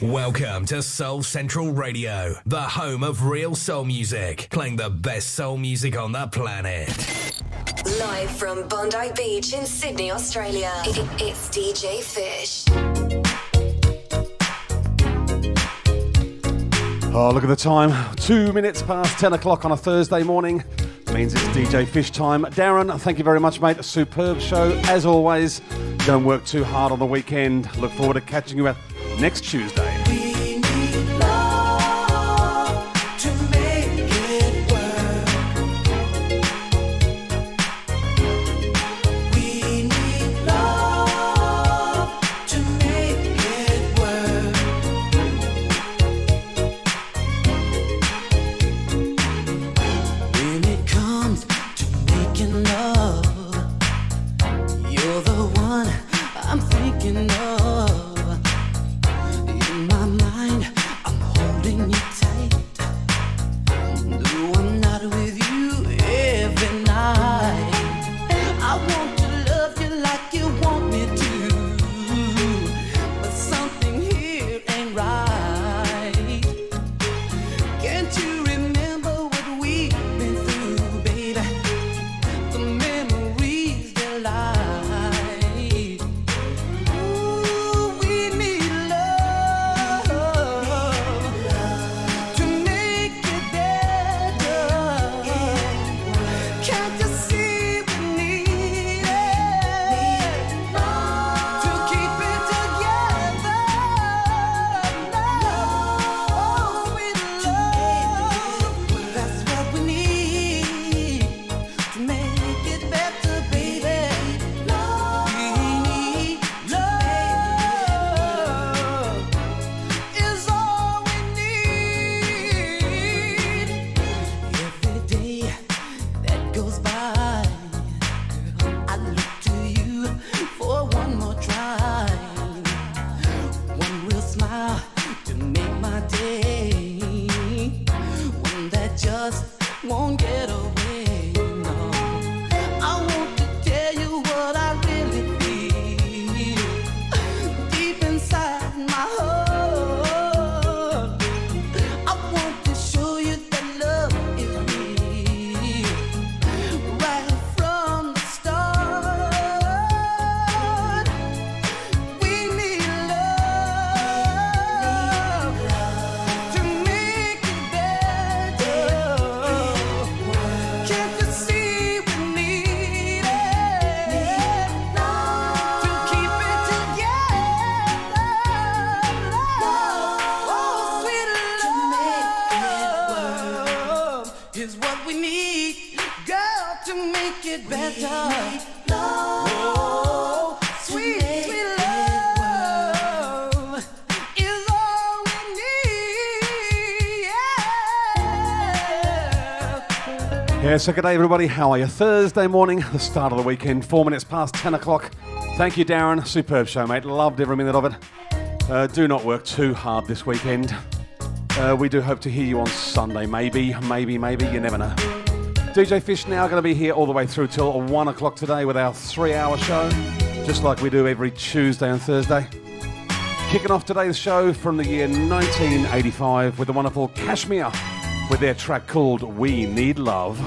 Welcome to Soul Central Radio, the home of real soul music, playing the best soul music on the planet. Live from Bondi Beach in Sydney, Australia, it's DJ Fish. Oh, look at the time. 2 minutes past 10 o'clock on a Thursday morning. Means it's DJ Fish time. Darren, thank you very much, mate. A superb show, as always. Don't work too hard on the weekend. Look forward to catching you at next Tuesday. We need love to make it work. We need love to make it work. When it comes to making love, you're the one I'm thinking of. So good day everybody, how are you? Thursday morning, the start of the weekend, 4 minutes past 10 o'clock. Thank you Darren, superb show mate, loved every minute of it. Do not work too hard this weekend. We do hope to hear you on Sunday, maybe, you never know. DJ Fish now going to be here all the way through till 1 o'clock today with our 3-hour show, just like we do every Tuesday and Thursday. Kicking off today's show from the year 1985 with the wonderful Kashmir with their track called We Need Love.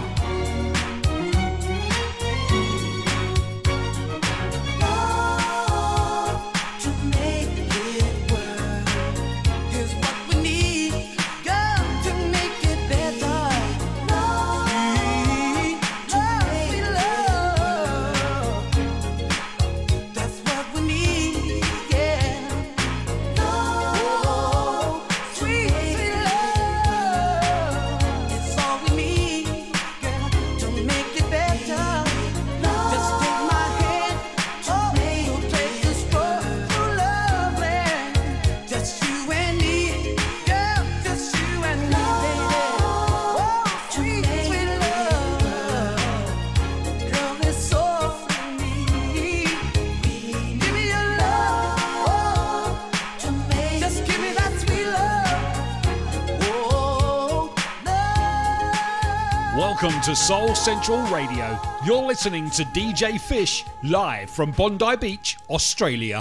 Welcome to Soul Central Radio. You're listening to DJ Fish, live from Bondi Beach, Australia.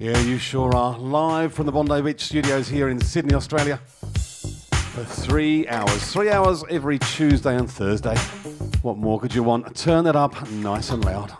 Yeah, you sure are. Live from the Bondi Beach studios here in Sydney, Australia, for 3 hours. 3 hours every Tuesday and Thursday. What more could you want? Turn it up nice and loud.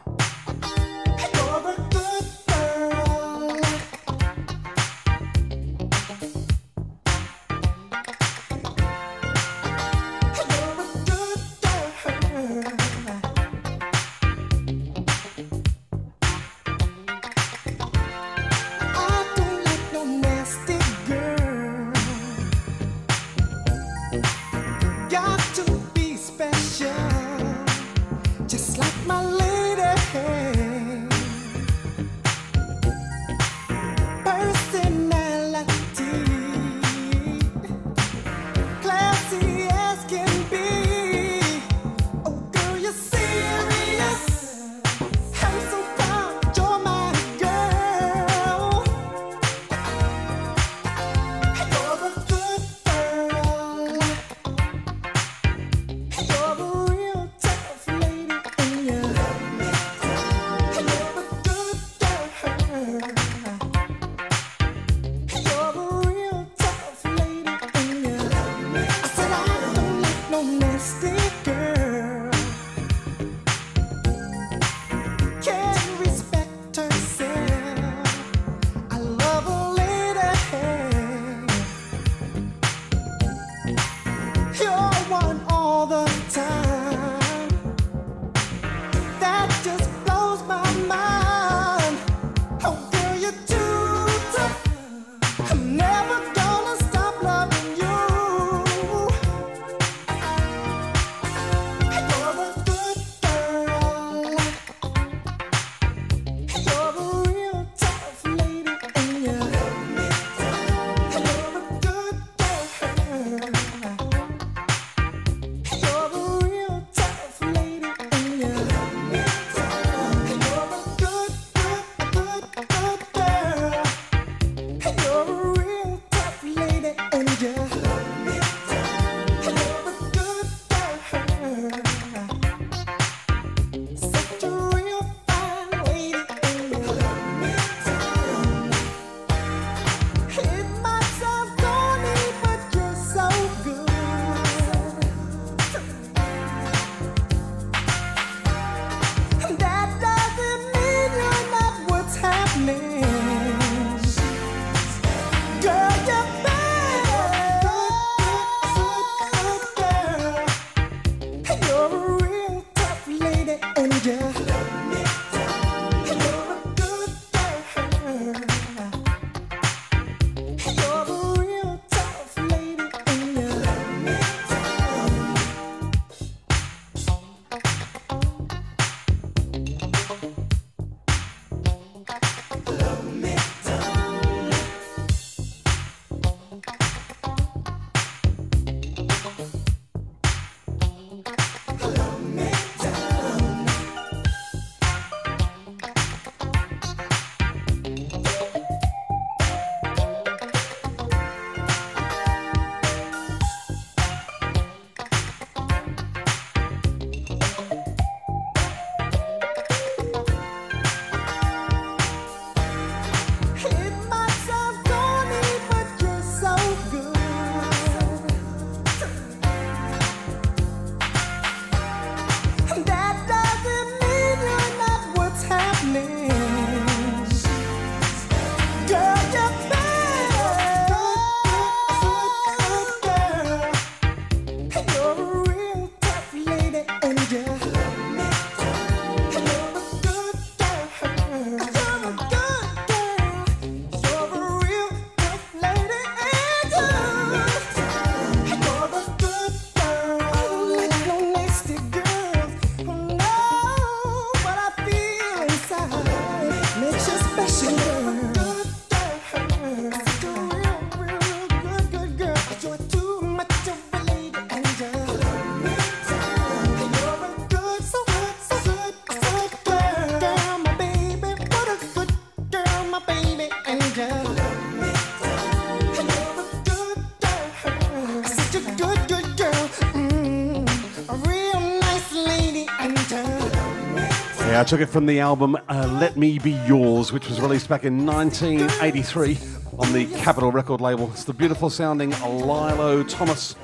I took it from the album Let Me Be Yours, which was released back in 1983 on the Capitol Record label. It's the beautiful sounding Lyle Thomas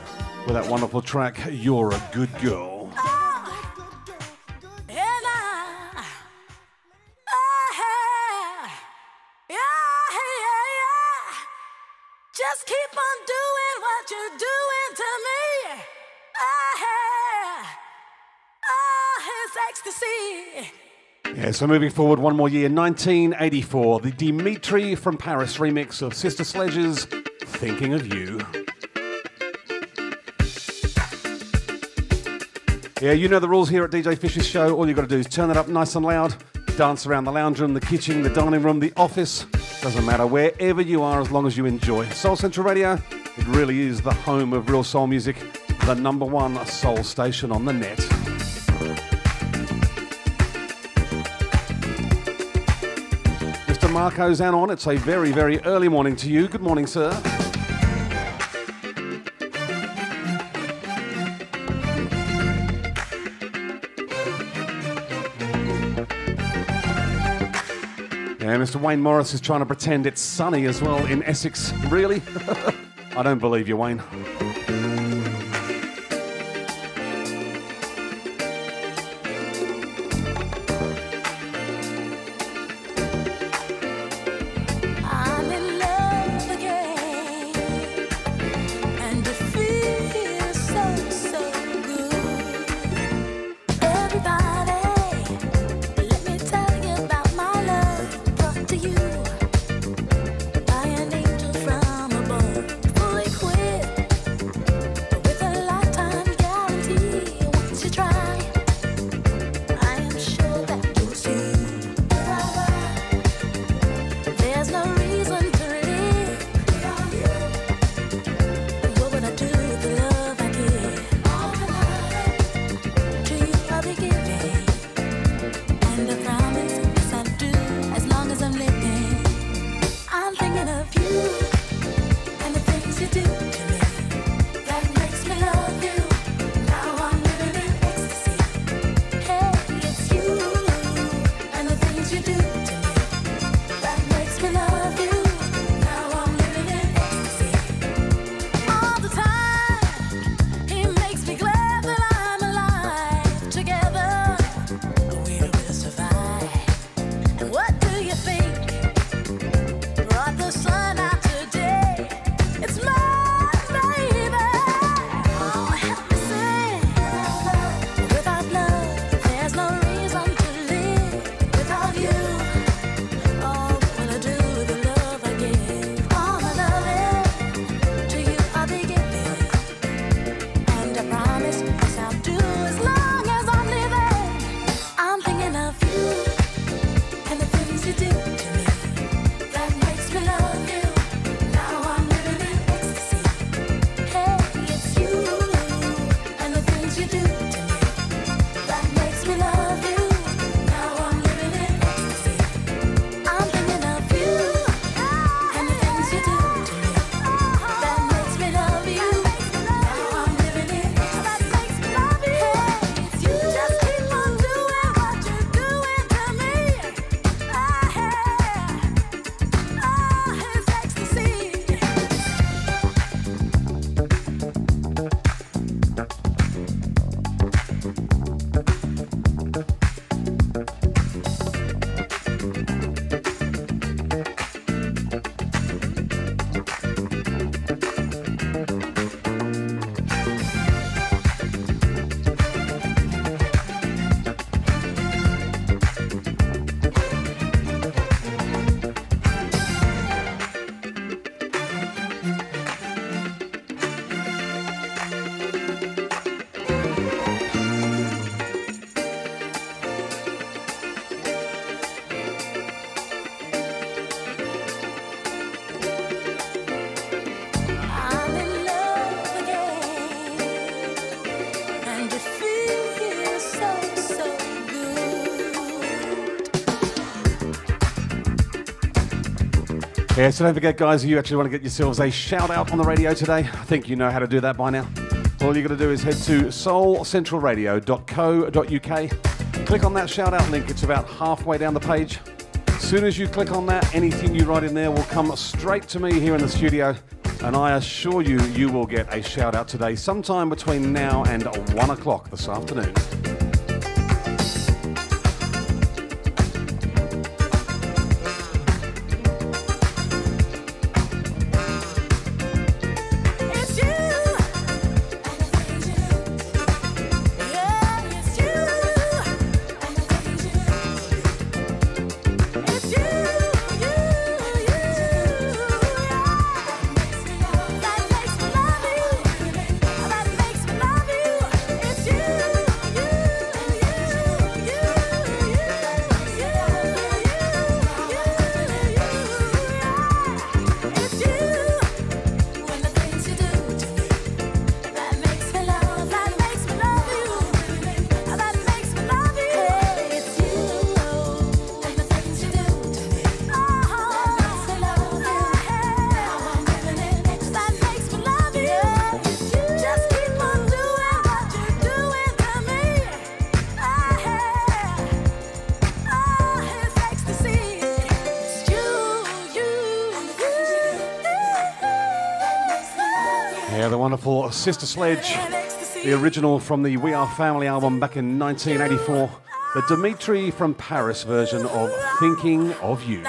with that wonderful track, You're a Good Girl. Yeah, so moving forward one more year, 1984, the Dimitri from Paris remix of Sister Sledge's Thinking of You. Yeah, you know the rules here at DJ Fish's show. All you've got to do is turn it up nice and loud, dance around the lounge room, the kitchen, the dining room, the office. Doesn't matter, wherever you are, as long as you enjoy. Soul Central Radio, it really is the home of real soul music, the number one soul station on the net. Marco's and on. It's a very, very early morning to you. Good morning, sir. Yeah, Mr. Wayne Morris is trying to pretend it's sunny as well in Essex. Really? I don't believe you, Wayne. Yeah, so don't forget, guys, if you actually want to get yourselves a shout-out on the radio today, I think you know how to do that by now. All you've got to do is head to soulcentralradio.co.uk Click on that shout out link, it's about halfway down the page. As soon as you click on that, anything you write in there will come straight to me here in the studio, and I assure you, you will get a shout out today, sometime between now and 1 o'clock this afternoon. Sister Sledge, the original from the We Are Family album back in 1984, the Dimitri from Paris version of Thinking of You.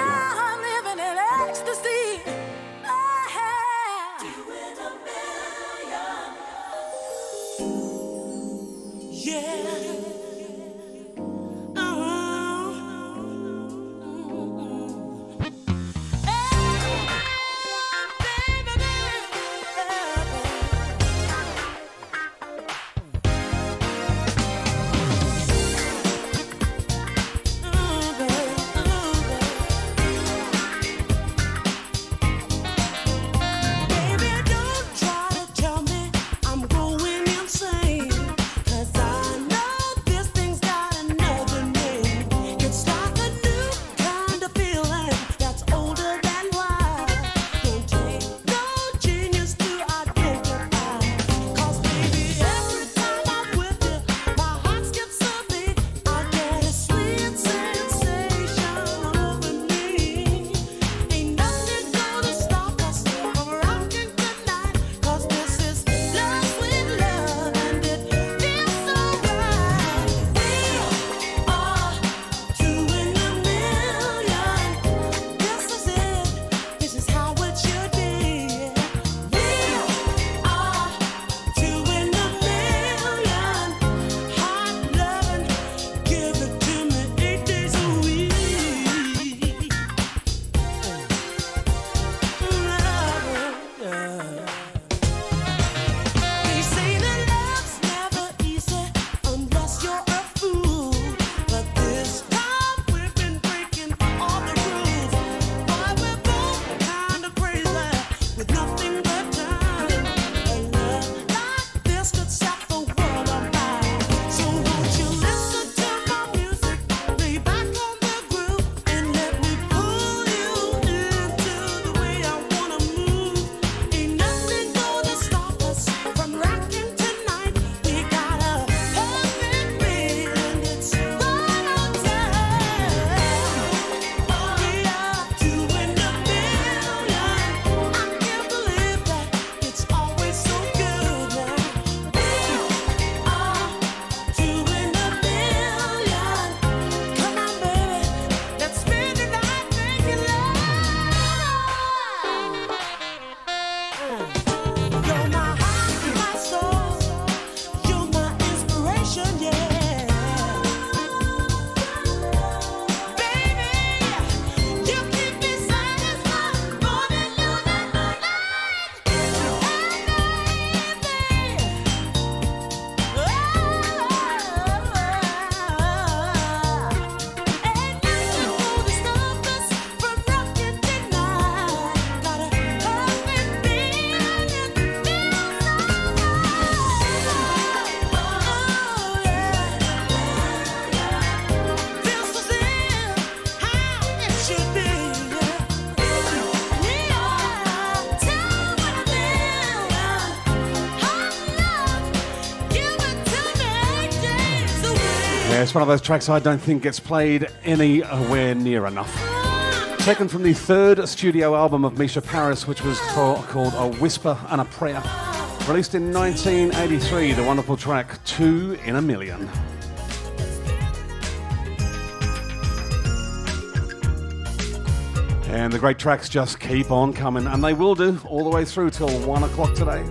Yeah, it's one of those tracks I don't think gets played anywhere near enough. Taken from the third studio album of Misha Paris, which was called A Whisper and a Prayer. Released in 1983, the wonderful track 2 in a Million. And the great tracks just keep on coming, and they will do all the way through till 1 o'clock today.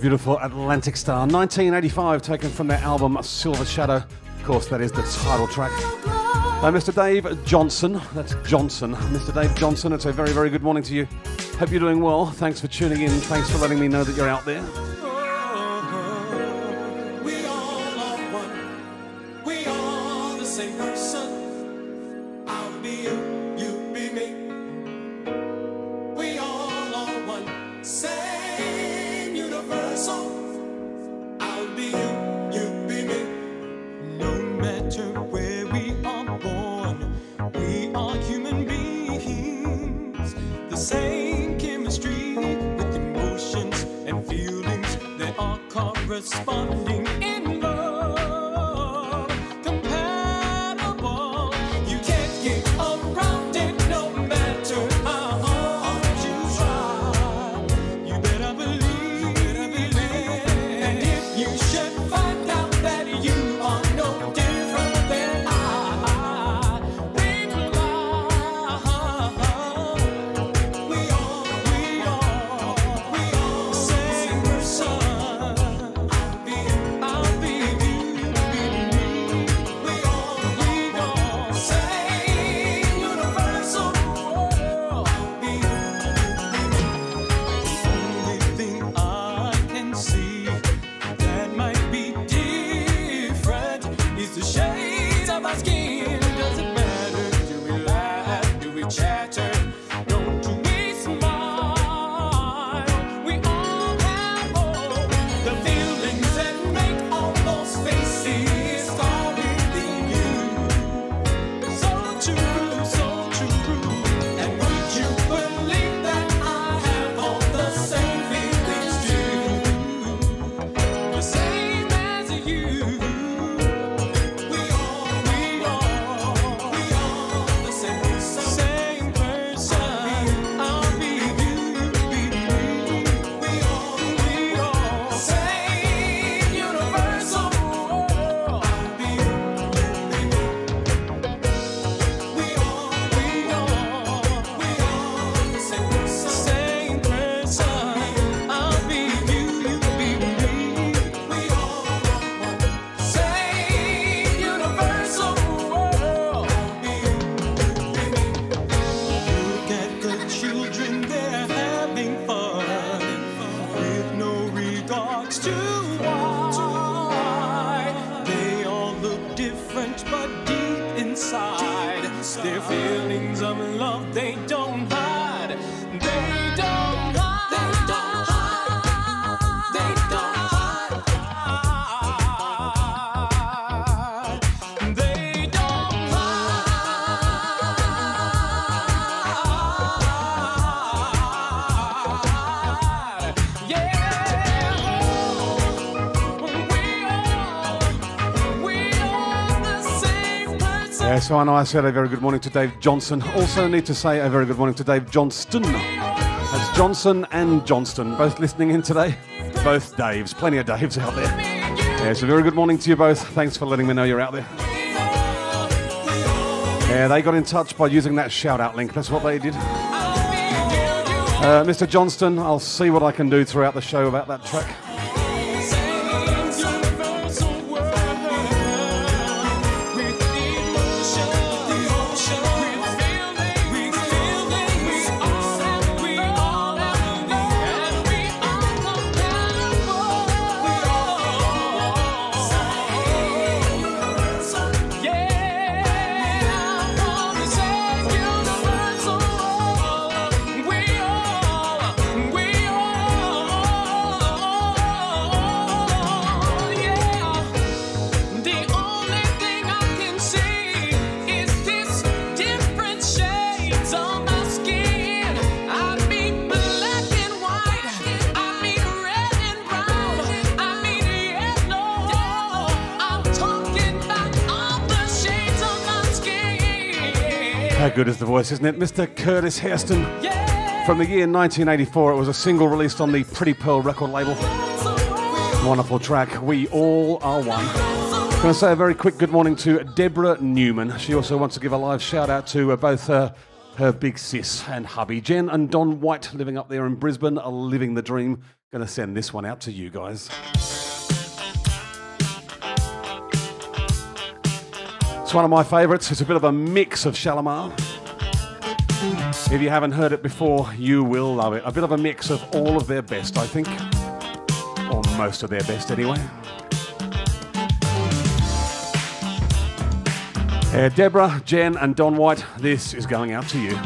Beautiful Atlantic Starr, 1985, taken from their album Silver Shadow. Of course, that is the title track. Now, Mr. Dave Johnson, that's Johnson. Mr. Dave Johnson, it's a very, very good morning to you. Hope you're doing well. Thanks for tuning in. Thanks for letting me know that you're out there. Compatible, you can't get around it no matter. So I know I said a very good morning to Dave Johnson. Also need to say a very good morning to Dave Johnston. That's Johnson and Johnston, both listening in today. Both Daves, plenty of Daves out there. Yeah, so very good morning to you both. Thanks for letting me know you're out there. Yeah, they got in touch by using that shout-out link. That's what they did. Mr. Johnston, I'll see what I can do throughout the show about that track. Good is the voice, isn't it? Mr. Curtis Hairston. Yeah. From the year 1984, it was a single released on the Pretty Pearl record label. Wonderful track, We All Are One. I'm going to say a very quick good morning to Deborah Newman. She also wants to give a live shout out to both her big sis and hubby, Jen and Don White, living up there in Brisbane, are living the dream. Going to send this one out to you guys. It's one of my favourites. It's a bit of a mix of Shalamar. If you haven't heard it before, you will love it. A bit of a mix of all of their best, I think. Or most of their best, anyway. Deborah, Jen and Don White, this is going out to you.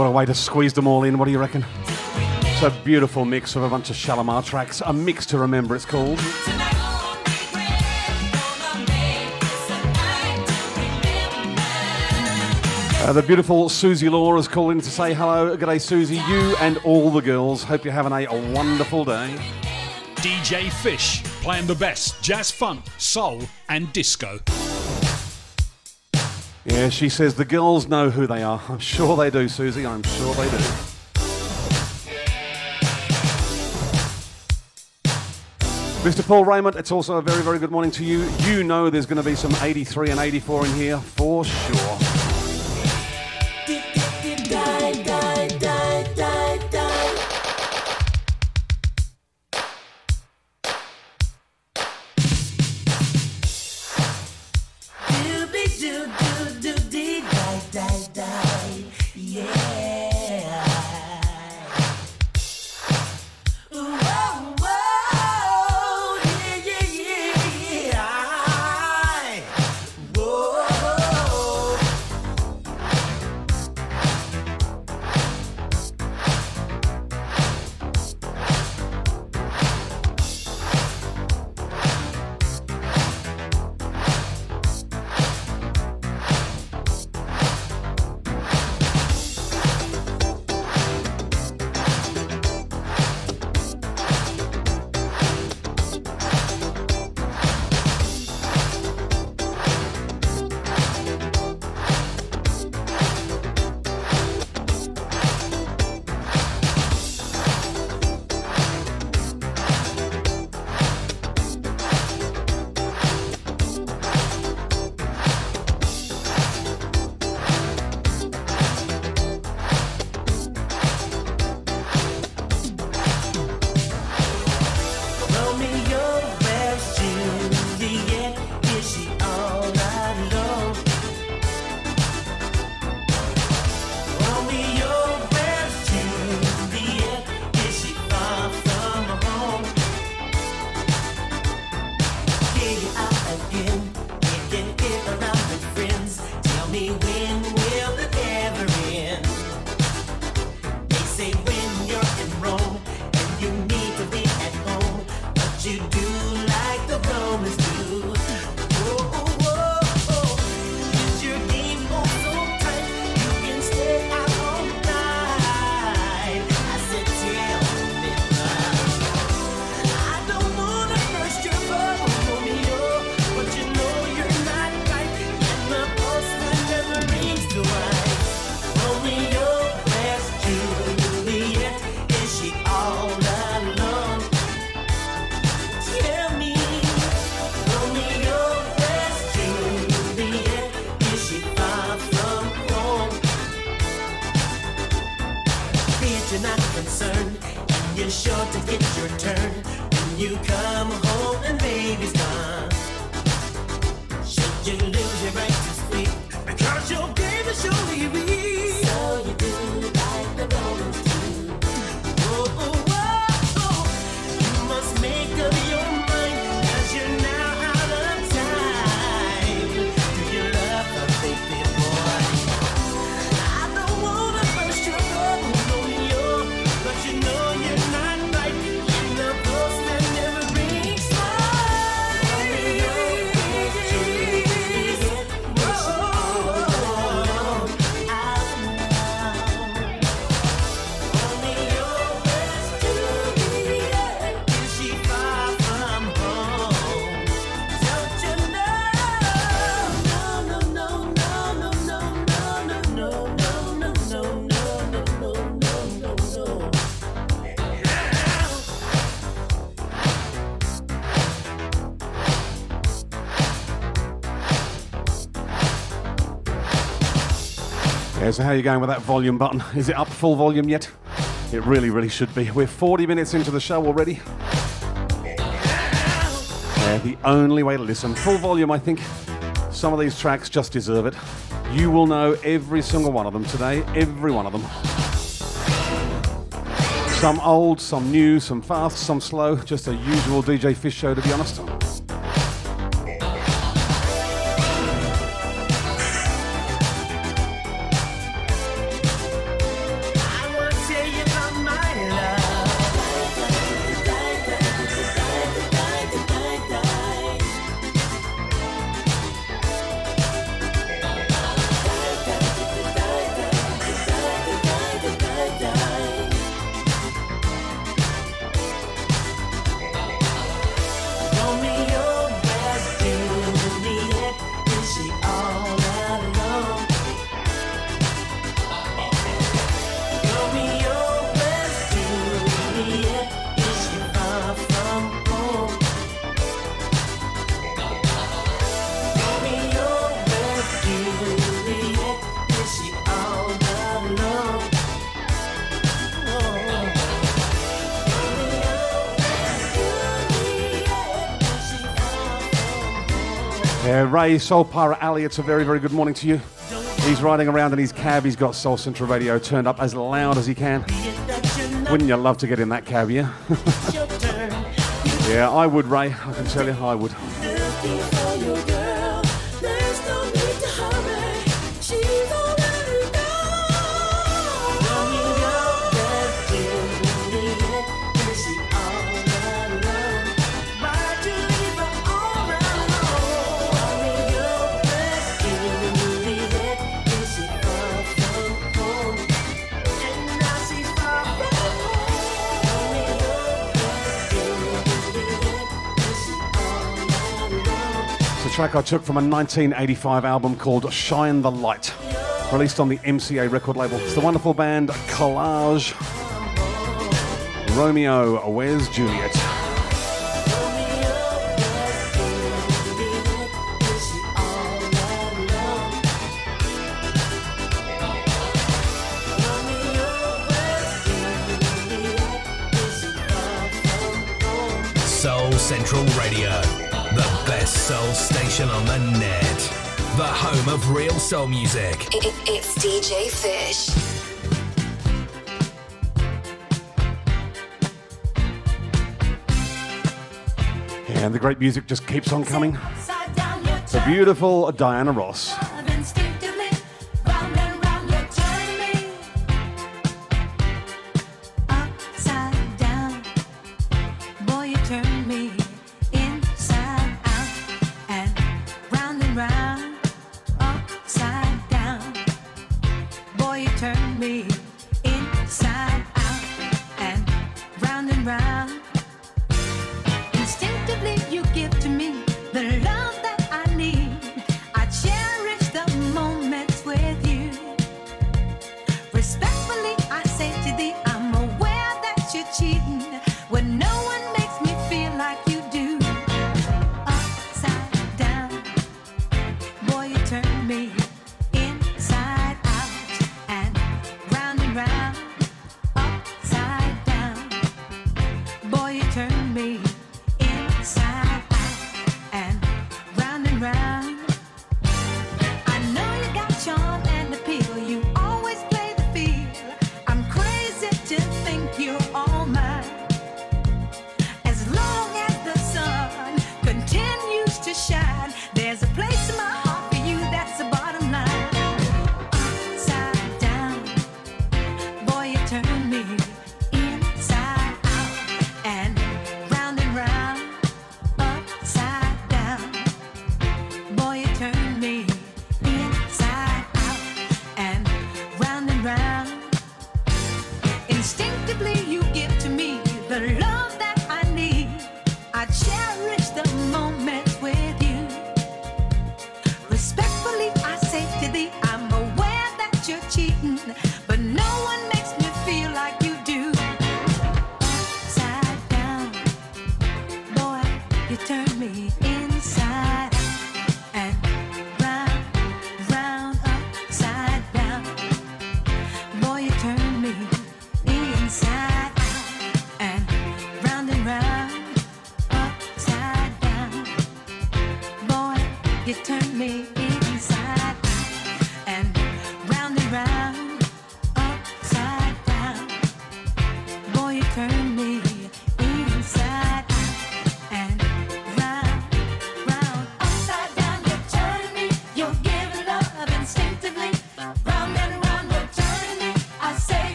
What a way to squeeze them all in, what do you reckon? It's a beautiful mix of a bunch of Shalamar tracks, a mix to remember it's called. The beautiful Susie Law is calling to say hello. Good day, Susie, you and all the girls. Hope you're having a wonderful day. DJ Fish, playing the best jazz, funk, soul and disco. Yeah, she says the girls know who they are. I'm sure they do, Susie. I'm sure they do. Mr. Paul Raymond, it's also a very, very good morning to you. You know there's going to be some 83 and 84 in here for sure. So how are you going with that volume button? Is it up full volume yet? It really, really should be. We're 40 minutes into the show already. Yeah, the only way to listen. Full volume, I think. Some of these tracks just deserve it. You will know every single one of them today. Every one of them. Some old, some new, some fast, some slow. Just a usual DJ Fish show, to be honest. Ray, Soul Pirate Ali, it's a very, very good morning to you. He's riding around in his cab. He's got Soul Central Radio turned up as loud as he can. Wouldn't you love to get in that cab, yeah? Yeah, I would, Ray. I can tell you, I would. Track I took from a 1985 album called Shine the Light, released on the MCA record label. It's the wonderful band Collage. Romeo, Where's Juliet? Soul Central Radio. The best soul station on the net. The home of real soul music. It's DJ Fish. And the great music just keeps on coming. The beautiful Diana Ross.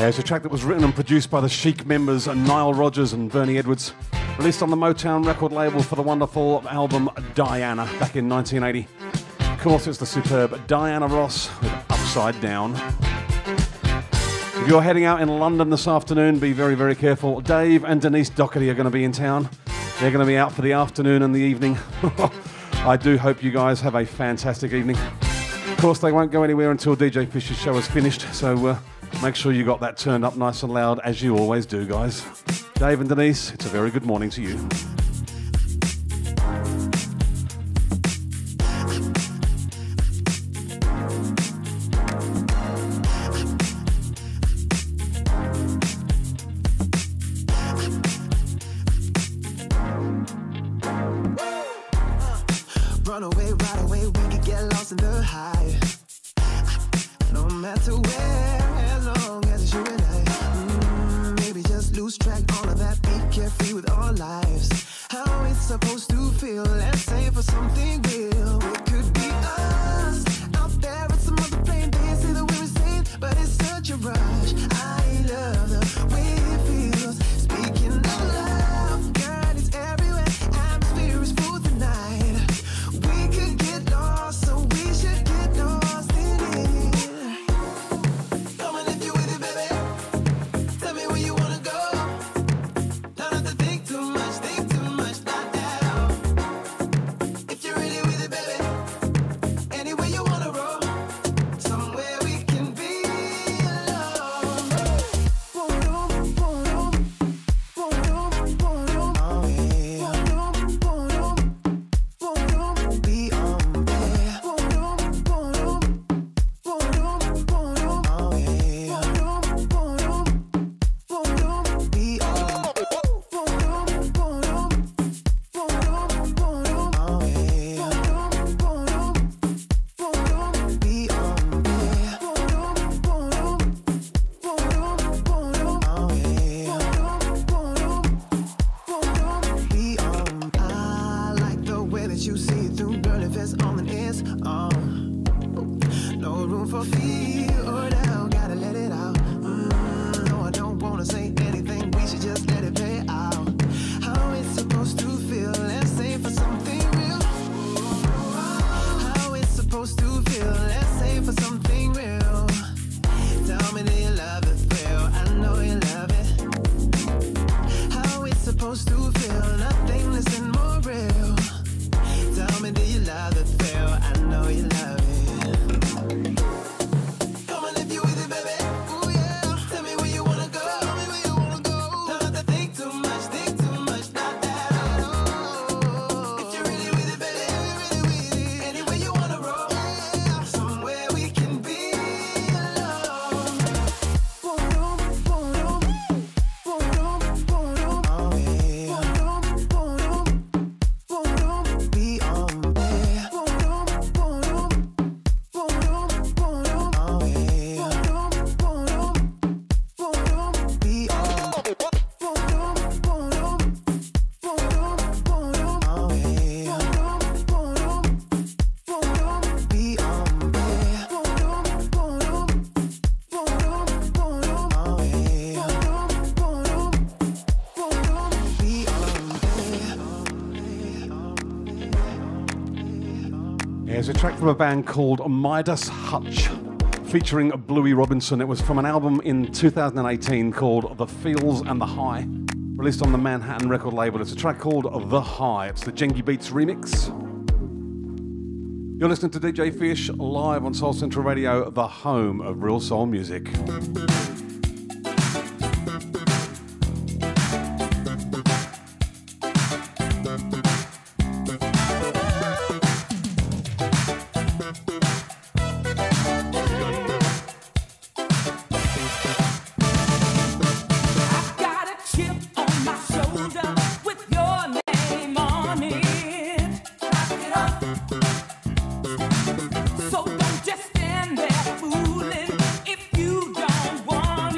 It's a track that was written and produced by the Chic members Nile Rodgers and Bernie Edwards, released on the Motown record label for the wonderful album Diana back in 1980. Of course, it's the superb Diana Ross with Upside Down. If you're heading out in London this afternoon, be very, very careful. Dave and Denise Doherty are going to be in town. They're going to be out for the afternoon and the evening. I do hope you guys have a fantastic evening. Of course, they won't go anywhere until DJ Fish's show is finished, so make sure you got that turned up nice and loud, as you always do, guys. Dave and Denise, it's a very good morning to you. There's a track from a band called Midas Hutch featuring Bluey Robinson. It was from an album in 2018 called The Feels and the High, released on the Manhattan record label. It's a track called The High. It's the Jengi Beats remix. You're listening to DJ Fish live on Soul Central Radio, the home of real soul music. So don't just stand there fooling if you don't want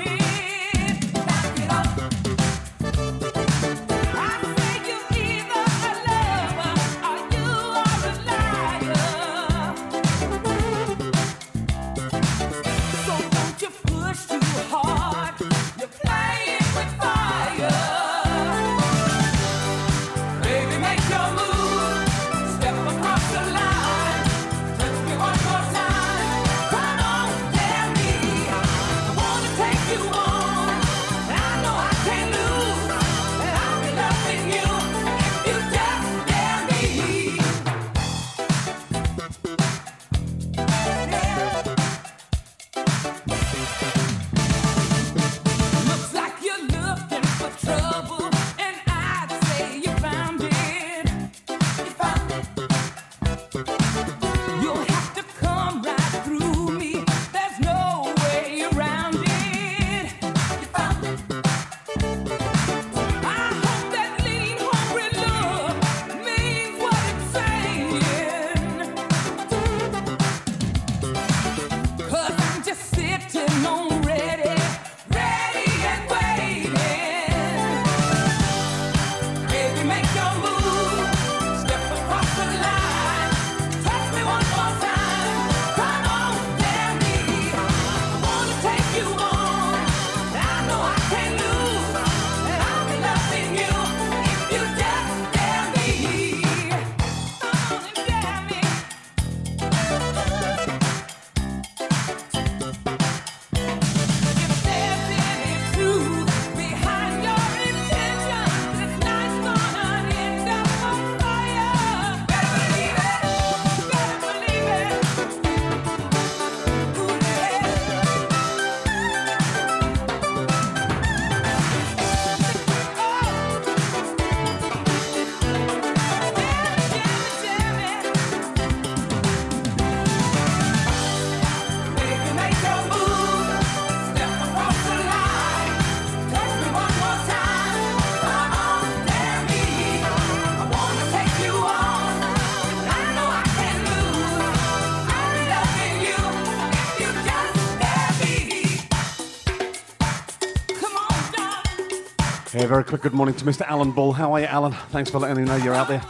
Yeah, very quick good morning to Mr. Alan Bull. How are you, Alan? Thanks for letting me know you're out there.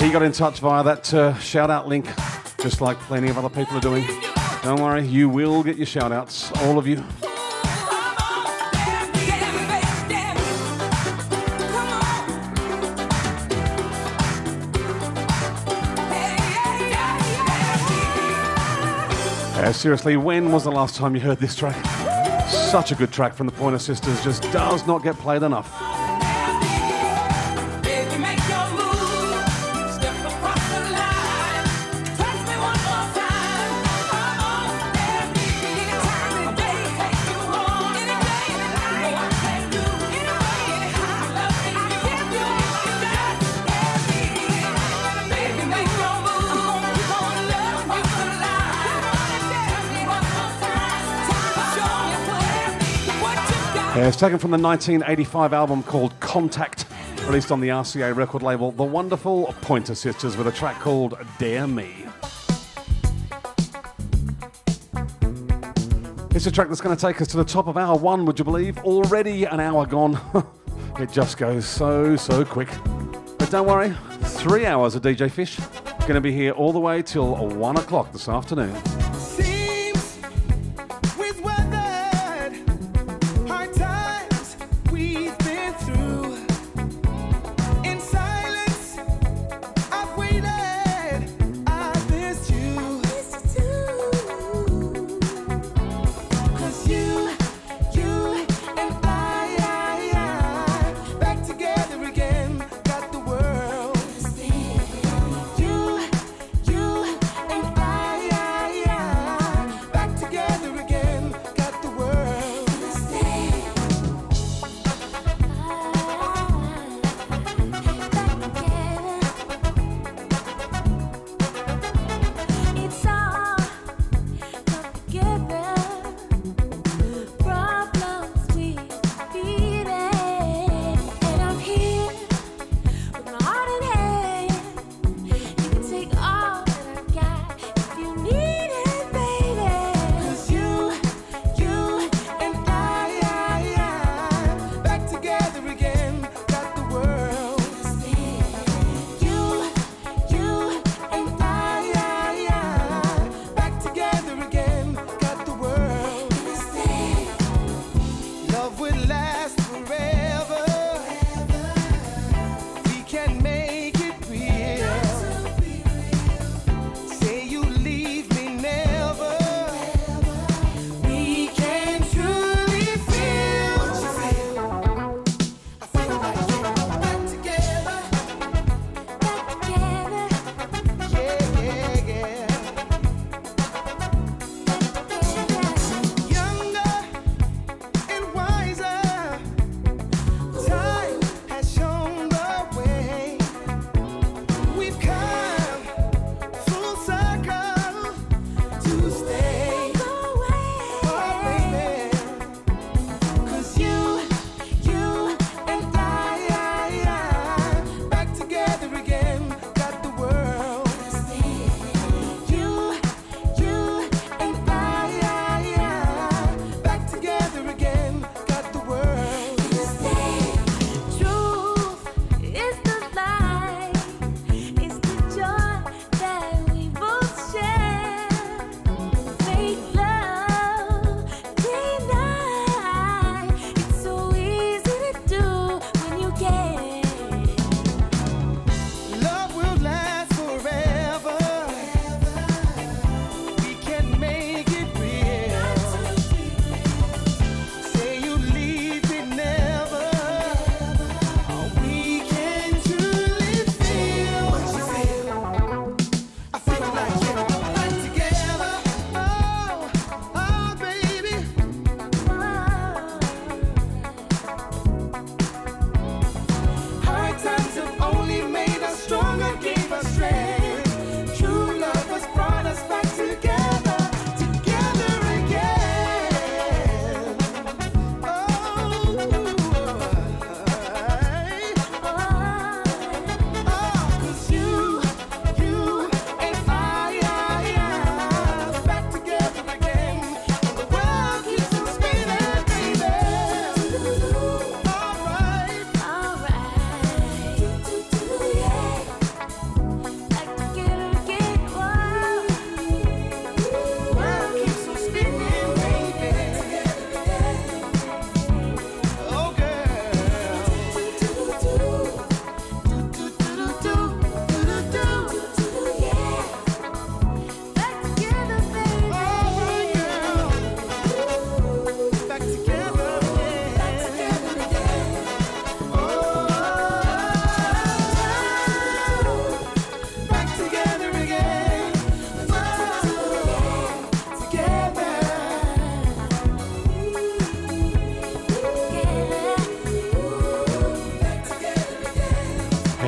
He got in touch via that shout-out link, just like plenty of other people are doing. Don't worry, you will get your shout-outs, all of you. Seriously, when was the last time you heard this track? Such a good track from the Pointer Sisters, just does not get played enough. It's taken from the 1985 album called Contact, released on the RCA record label, the wonderful Pointer Sisters with a track called Dare Me. It's a track that's going to take us to the top of hour one, would you believe? Already an hour gone. It just goes so quick. But don't worry, 3 hours of DJ Fish. Going to be here all the way till 1 o'clock this afternoon.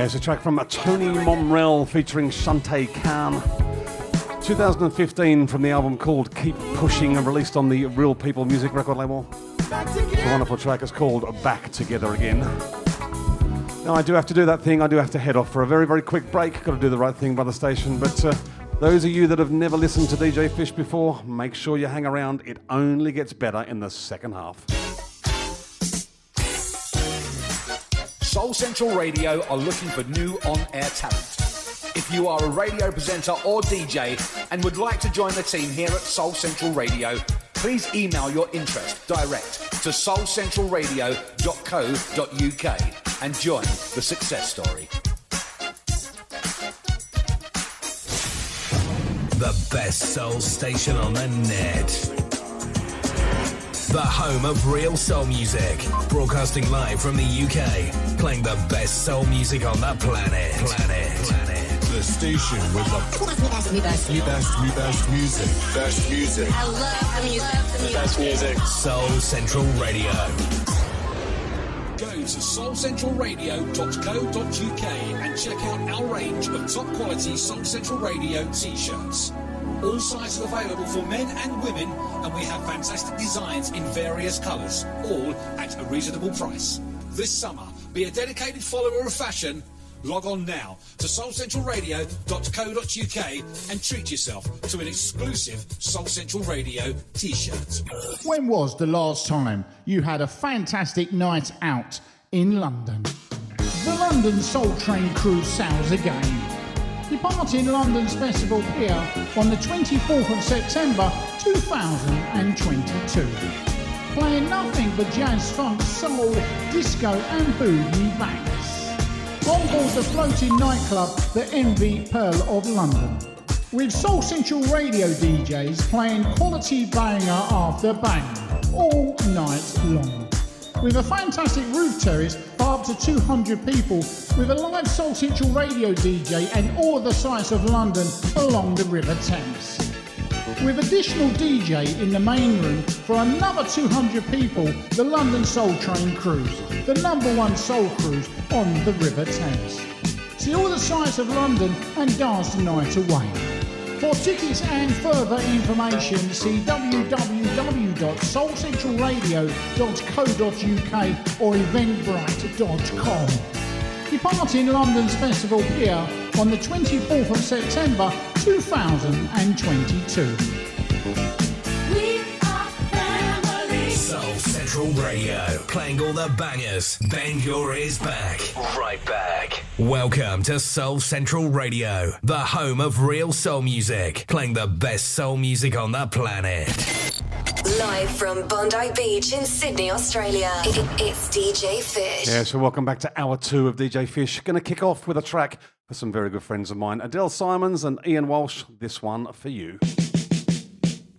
There's a track from Tony Momrell featuring Shante Khan. 2015 from the album called Keep Pushing and released on the Real People Music record label. The wonderful track is called Back Together Again. Now I do have to do that thing, I do have to head off for a very, very quick break. Got to do the right thing by the station, but those of you that have never listened to DJ Fish before, make sure you hang around. It only gets better in the second half. Soul Central Radio are looking for new on-air talent. If you are a radio presenter or DJ and would like to join the team here at Soul Central Radio, please email your interest direct to soulcentralradio.co.uk and join the success story. The best soul station on the net. The home of real soul music. Broadcasting live from the UK. Playing the best soul music on the planet. The station with the best music. Best music. I love the music. The best music. Soul Central Radio. Go to soulcentralradio.co.uk and check out our range of top quality Soul Central Radio t-shirts. All sizes available for men and women, and we have fantastic designs in various colours, all at a reasonable price. This summer, be a dedicated follower of fashion. Log on now to soulcentralradio.co.uk and treat yourself to an exclusive Soul Central Radio t-shirt. When was the last time you had a fantastic night out in London? The London Soul Train crew sails again. Depart in London's Festival Pier on the 24th of September 2022. Playing nothing but jazz, funk, soul, disco and boogie bangs. On board the floating nightclub, the MV Pearl of London. With Soul Central Radio DJs playing quality banger after banger all night long. With a fantastic roof terrace for up to 200 people, with a live Soul Central Radio DJ and all the sights of London along the River Thames. With additional DJ in the main room for another 200 people, the London Soul Train Cruise, the #1 soul cruise on the River Thames. See all the sights of London and dance the night away. For tickets and further information, see www.soulcentralradio.co.uk or eventbrite.com. Depart in London's Festival Pier on the 24th of September 2022. We are family. Soul Central Radio, playing all the bangers. Bend your ears back, right back. Welcome to Soul Central Radio, the home of real soul music, playing the best soul music on the planet. Live from Bondi Beach in Sydney, Australia, it's DJ Fish. Yeah, so welcome back to hour two of DJ Fish. Going to kick off with a track for some very good friends of mine, Adele Simons and Ian Walsh, This One For You.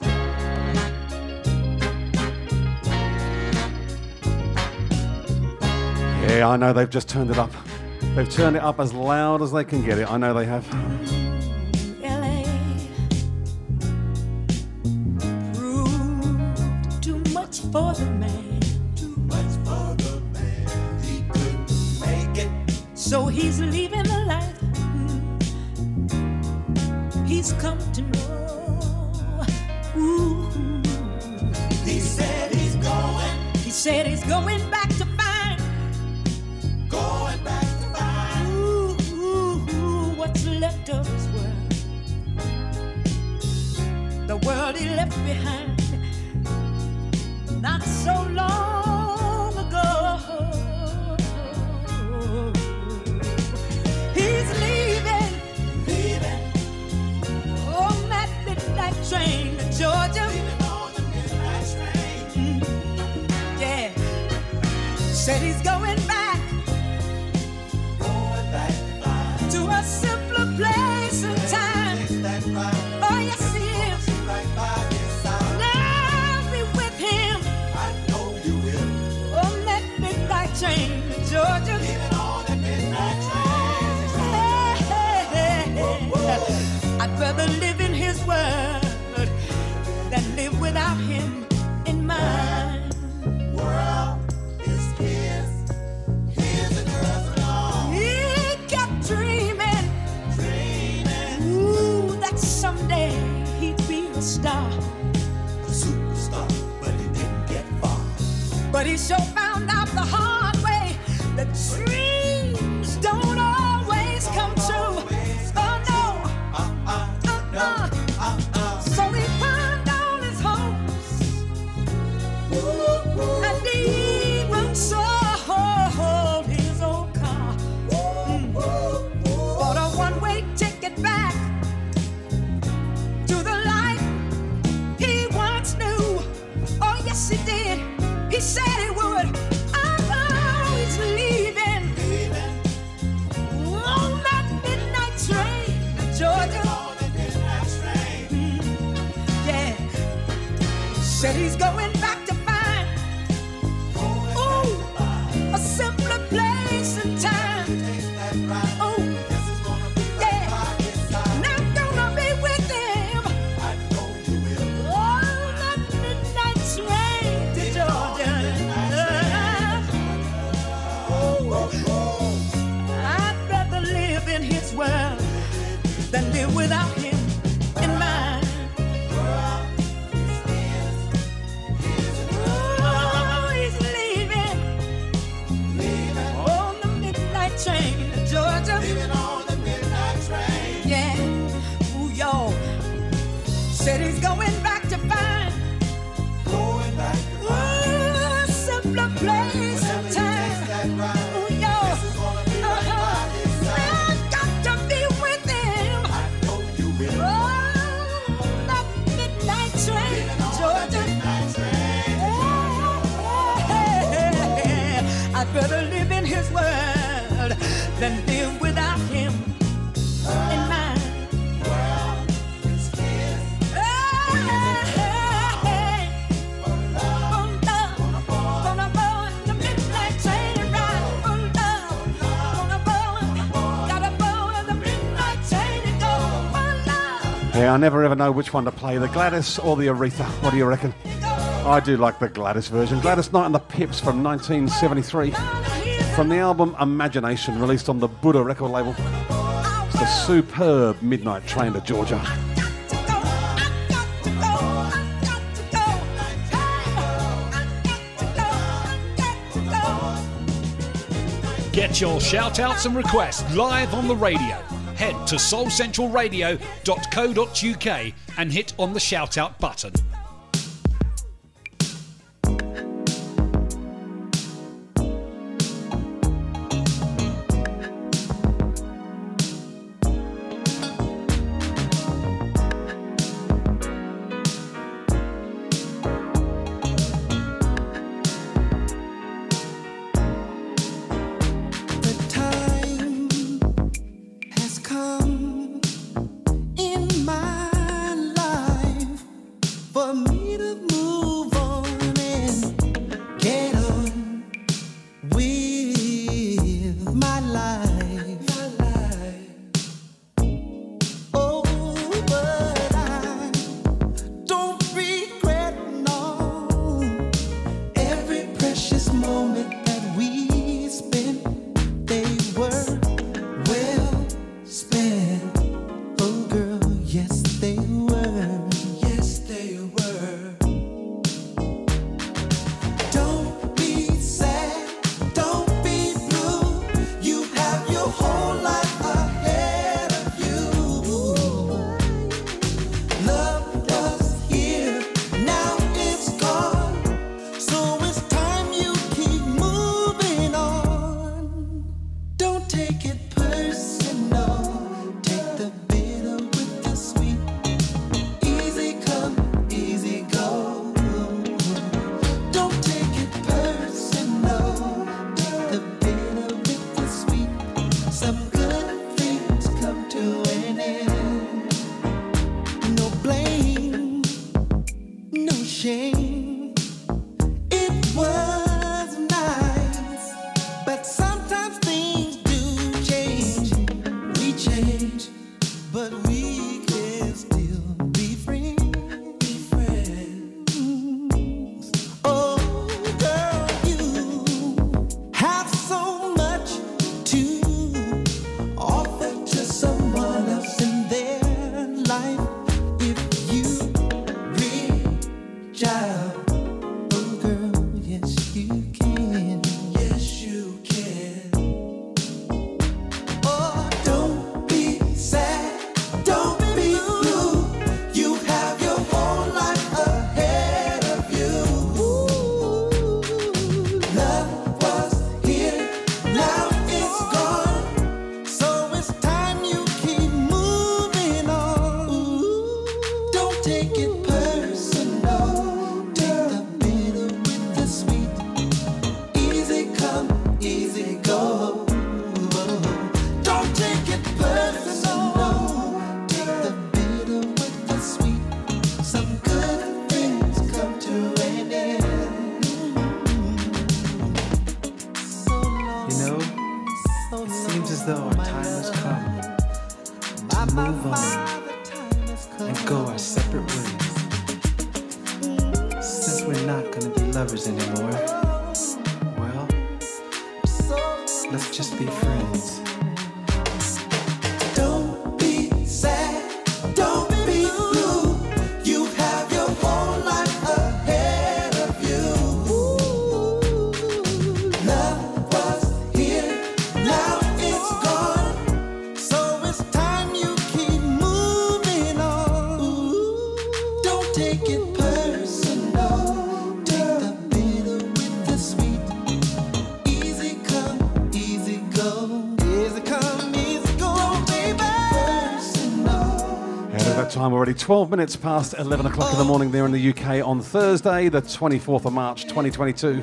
Yeah, I know they've just turned it up. They've turned it up as loud as they can get it. I know they have. LA proved too much for the man. Too much for the man. He couldn't make it. So he's leaving the life he's come to know. Ooh. He said he's going. He said he's going back to find. Going back. Left of his world, the world he left behind not so long ago. He's leaving, on that midnight train to Georgia. On the midnight train. Yeah, said he's going back, to a simpler place and time. Oh, you see him. I'll be with him. I know you will. On that midnight train, Georgia. Even on the midnight train. I'd rather live in his world than live without him in mine. World is his and hers alone. He got but he sure found out the hard way that dreams don't always come true. Oh no, So he pawned all his hopes and even sold his old car. Bought a one-way ticket back to the life he once knew. Oh yes, he did. He said he would. I know he's leaving. On that midnight train to Georgia. Yeah. Said he's going back to find, ooh, a simpler place and time. Oh, yeah. And I'm gonna be with him. On that midnight train to Georgia. I'd rather live in his world than live without him in mine. Oh, he's leaving on the midnight train to Georgia. Yeah, ooh, y'all. Said he's going back to find, ooh, a simpler place and time. Ooh, y'all. I've got to be with him. Oh, that midnight train, Georgia. Yeah. I'd rather live in his world than live without him in mine. Hey, on love, on a bond, the midnight train ride. On love, on a bond, got a bond, the midnight train to go. On love, Yeah, I never ever know which one to play, the Gladys or the Aretha. What do you reckon? I do like the Gladys version. Gladys Knight and the Pips from 1973, from the album Imagination, released on the Buddha record label. It's the superb Midnight Train to Georgia. Get your shout outs and requests live on the radio. Head to soulcentralradio.co.uk and hit on the shout out button. friends anymore. Well, let's just be friends. Time already 12 minutes past 11 o'clock in the morning there in the UK on Thursday, the 24th of March 2022.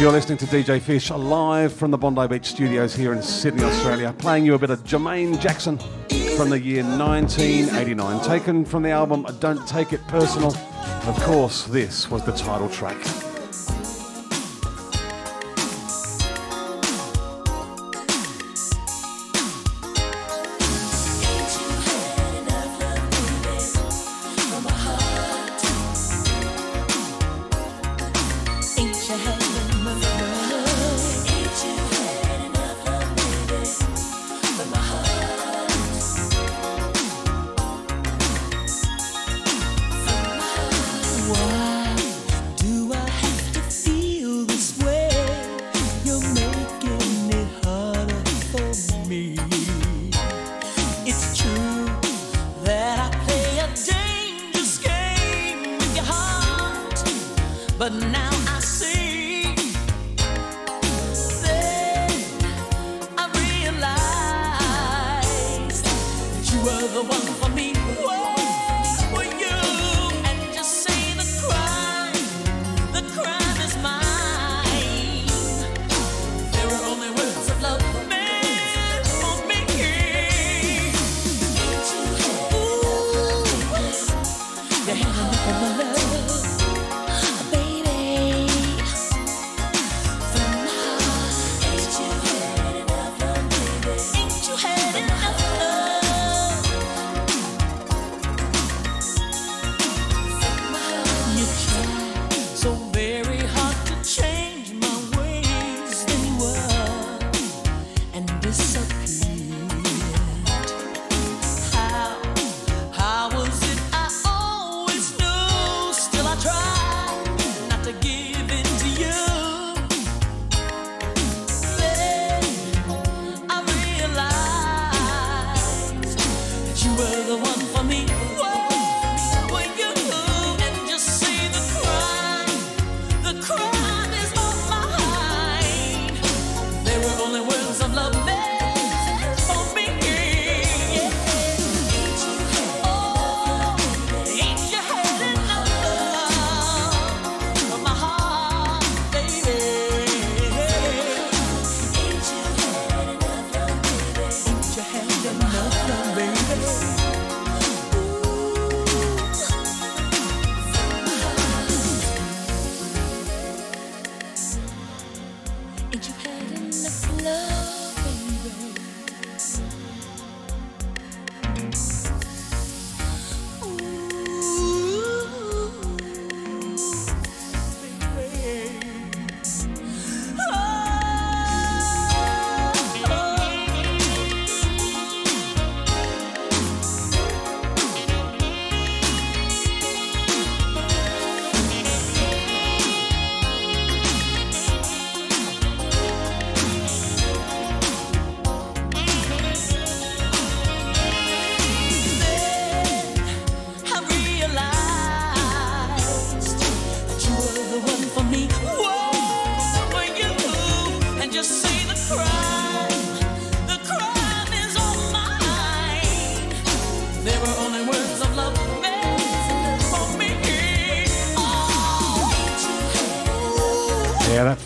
You're listening to DJ Fish live from the Bondi Beach studios here in Sydney, Australia, playing you a bit of Jermaine Jackson from the year 1989, taken from the album Don't Take It Personal. Of course, this was the title track.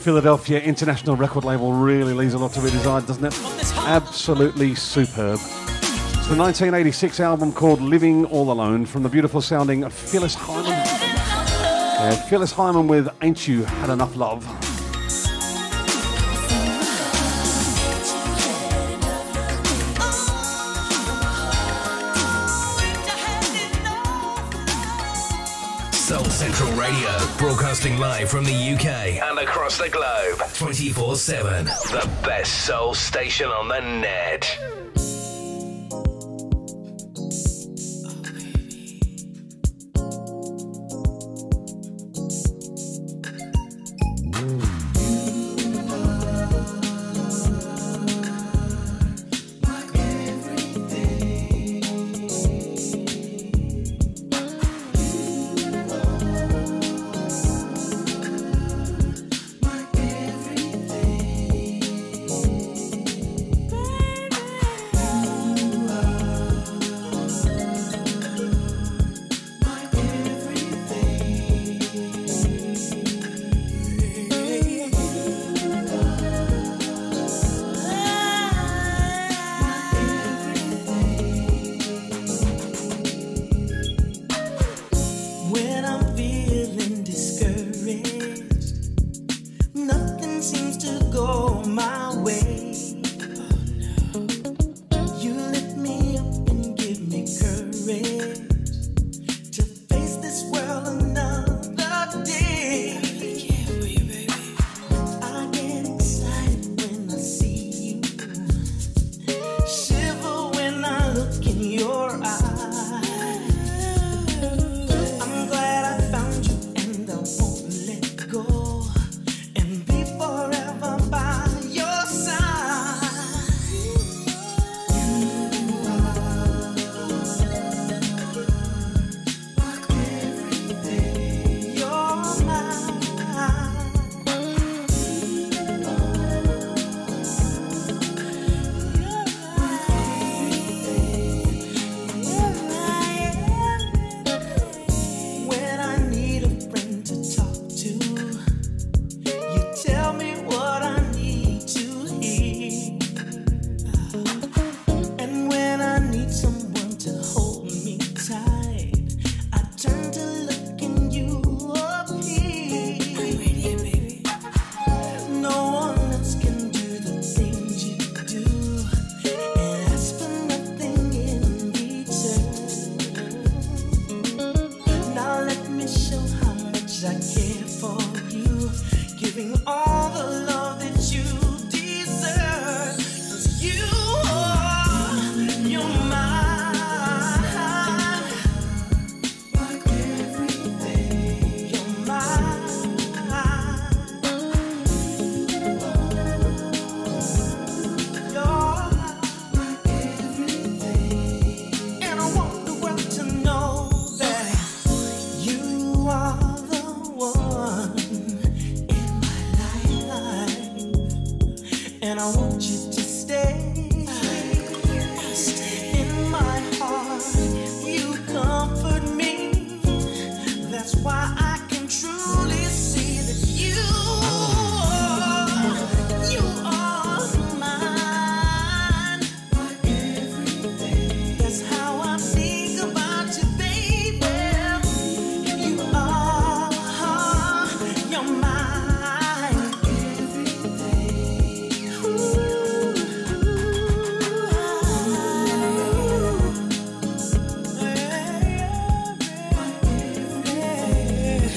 Philadelphia International record label really leaves a lot to be desired, doesn't it? Absolutely superb. It's the 1986 album called Living All Alone from the beautiful sounding Phyllis Hyman. Yeah, Phyllis Hyman with Ain't You Had Enough Love. Soul Central Radio, broadcasting live from the UK and across the globe, 24/7. The best soul station on the net.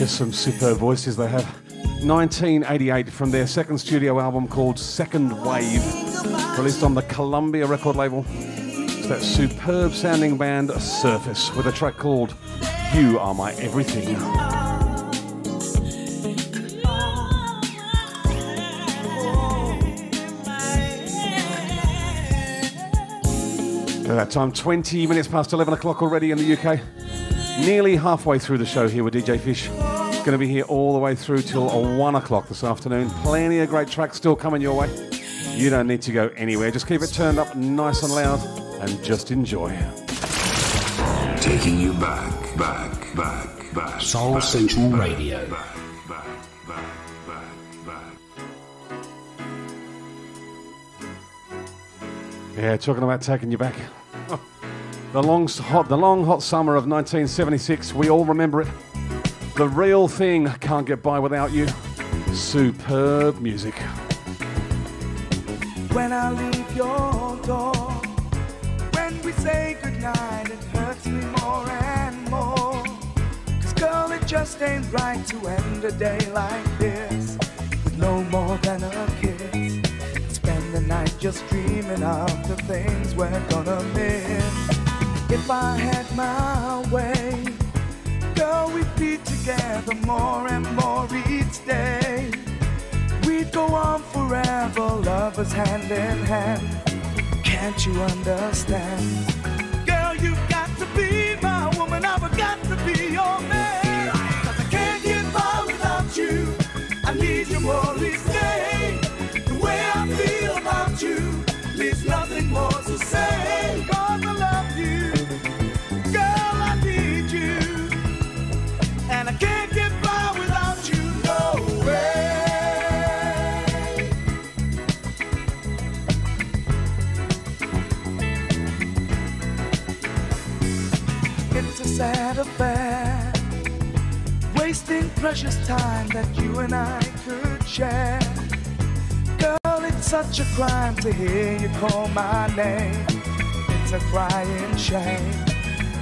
Some superb voices they have. 1988 from their second studio album called Second Wave, released on the Columbia record label. It's that superb sounding band Surface with a track called You Are My Everything. At that time, 20 minutes past 11 o'clock already in the UK. Nearly halfway through the show here with DJ Fish. Going to be here all the way through till 1 o'clock this afternoon. Plenty of great tracks still coming your way. You don't need to go anywhere. Just keep it turned up nice and loud and just enjoy. Taking you back. Soul Central Radio. Yeah, talking about taking you back. Oh, the long hot summer of 1976. We all remember it. The real thing, Can't Get By Without You. Superb music. When I leave your door, when we say goodnight, it hurts me more and more. 'Cause Girl, it just ain't right to end a day like this with no more than a kiss. Spend the night just dreaming of the things we're gonna miss. If I had my way, girl, we'd be together more and more each day. We'd go on forever, lovers hand in hand. Can't you understand? Girl, you've got to be my woman, I've got to be your man. 'Cause I can't get by without you, I need you more each day. The way I feel about you leaves nothing more to say. 'Cause I love you, girl, I need you, and I can't get by without you, no way. It's a sad affair, wasting precious time that you and I could share. Girl, it's such a crime to hear you call my name. It's a crying shame.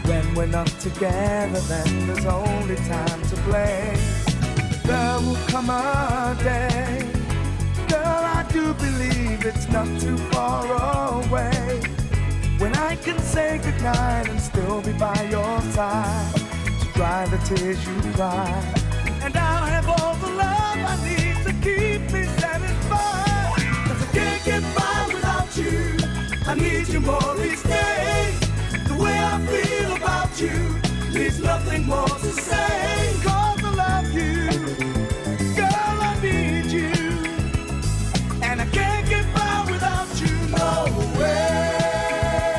When we're not together, then there's only time to play. There will come a day, girl, I do believe it's not too far away, when I can say goodnight and still be by your side to dry the tears you cry. And I'll have all the love I need to keep me satisfied. 'Cause I can't get by without you, I need you more each day. The way I feel about you leaves nothing more to say. 'Cause I love you, girl, I need you, and I can't get by without you, no way.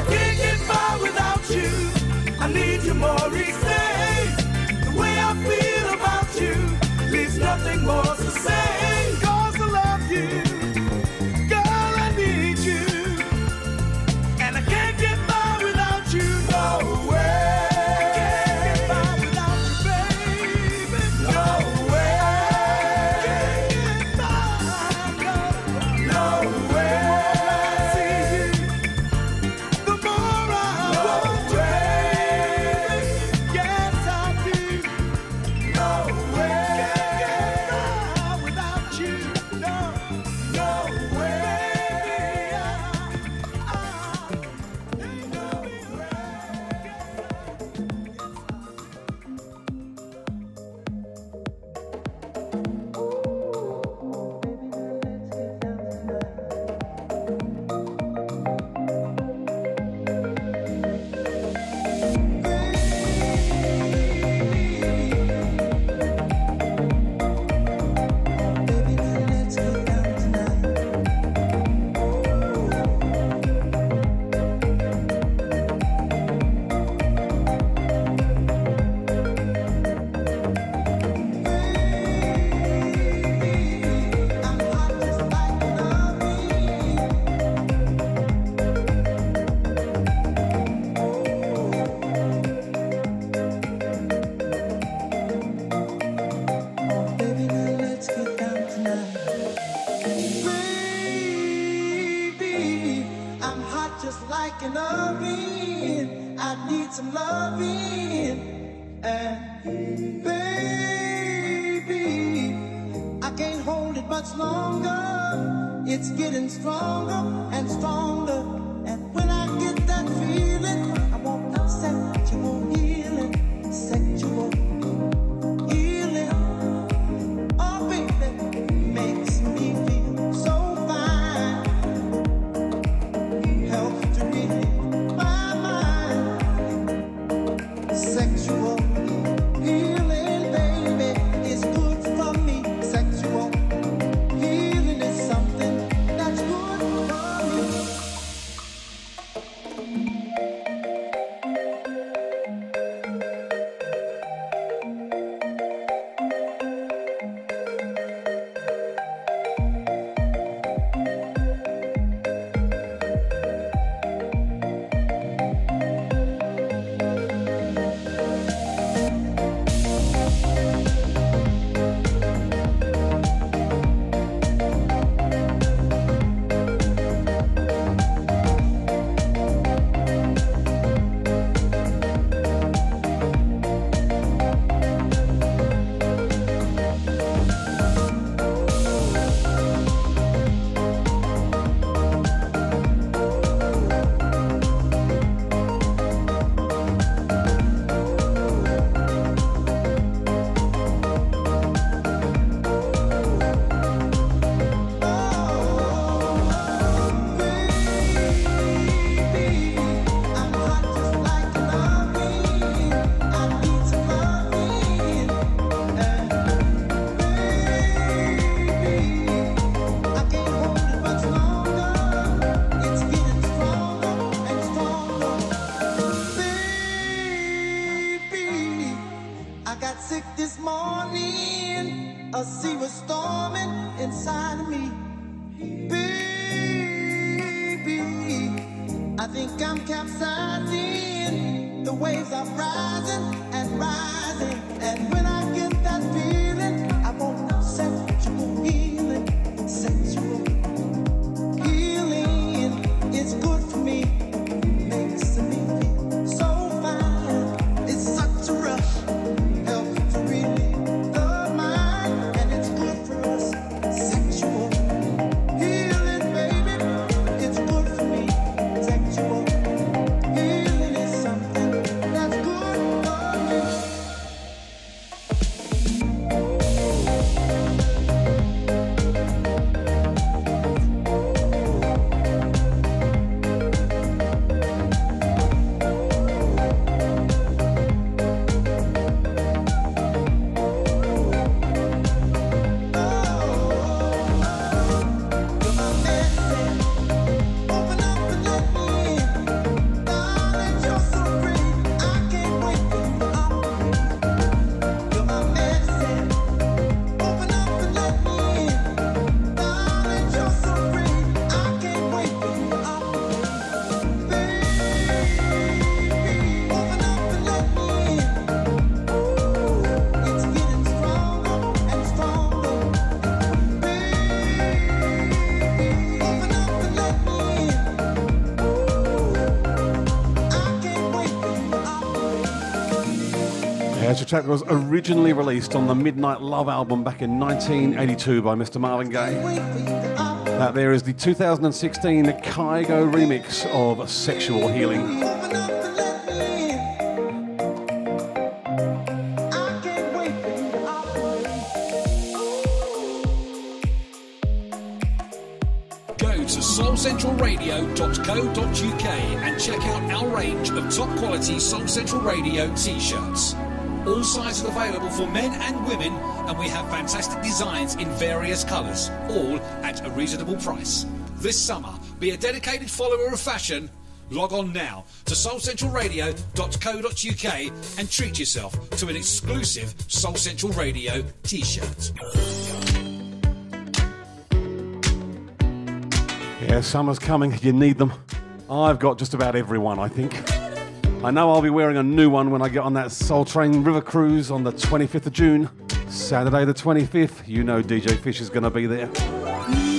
I can't get by without you, I need you more each day. The way I feel about you leaves nothing more to say. 'Cause I love you, sick this morning. I see what's storming inside of me. Baby, I think I'm capsizing. The waves are rising and rising. And when I get that feeling, I won't sexual healing. Sexual healing is good for me. Makes me feel so fine. It's such a rush. Helps to relieve the mind. And it's good for us. Sexual healing, baby. It's good for me. Sexual healing is something that's good for me. That was originally released on the Midnight Love album back in 1982 by Mr. Martin Gray. That there is the 2016 Kygo remix of Sexual Healing. Go to soulcentralradio.co.uk and check out our range of top quality Soul Central Radio t-shirts. All sizes available for men and women, and we have fantastic designs in various colours, all at a reasonable price. This summer, be a dedicated follower of fashion. Log on now to soulcentralradio.co.uk and treat yourself to an exclusive Soul Central Radio t-shirt. Yeah, summer's coming. You need them. I've got just about everyone, I think. I know I'll be wearing a new one when I get on that Soul Train River Cruise on the 25th of June. Saturday the 25th, you know DJ Fish is going to be there. One night.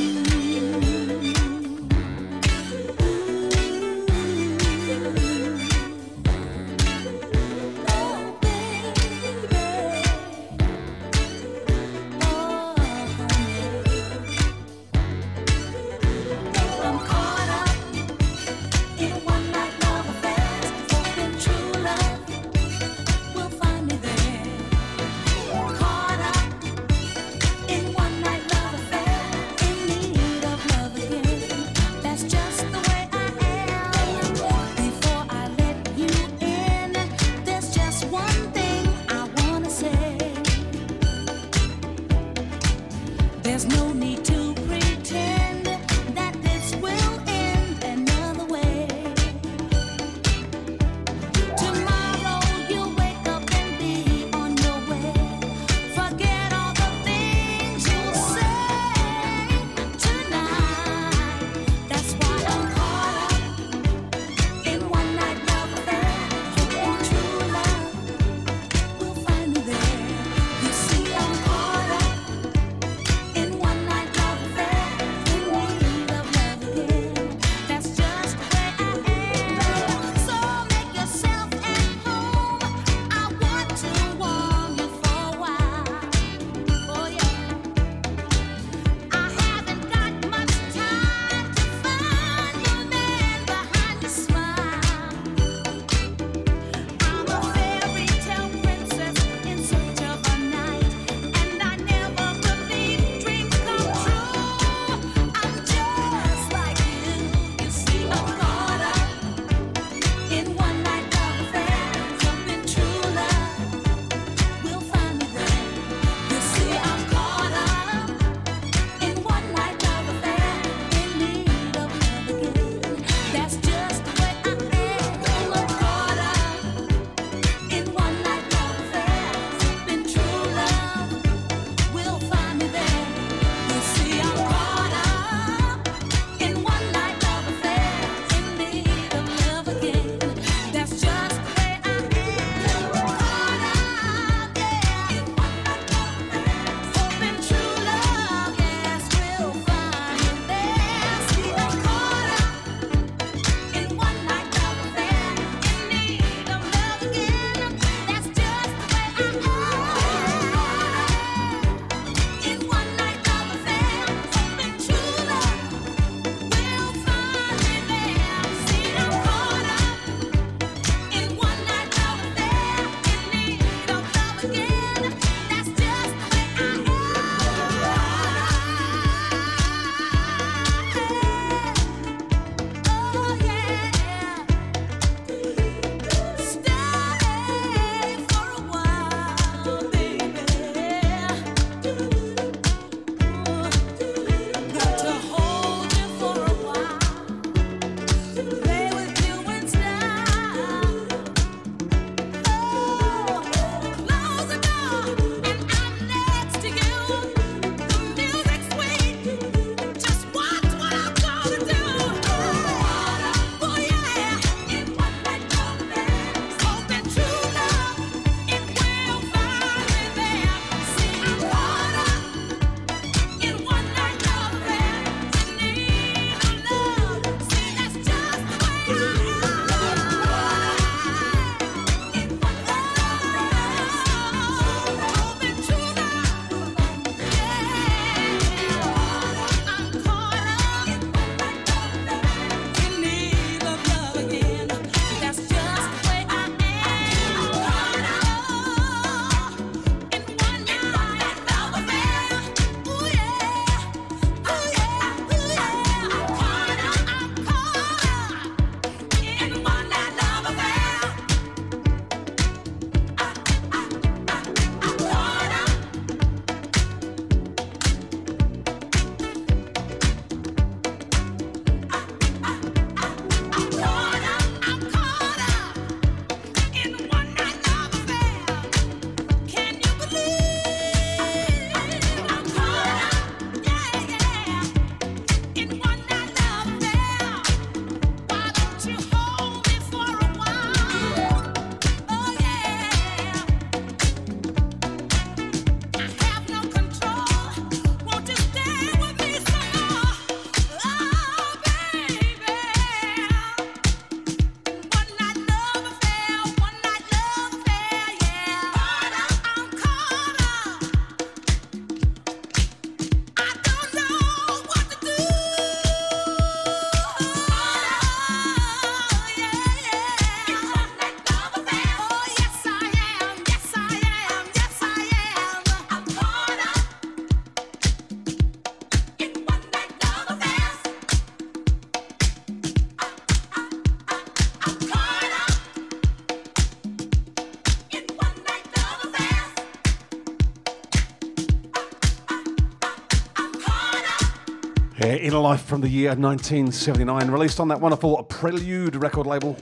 Inner Life from the year 1979, released on that wonderful Prelude record label.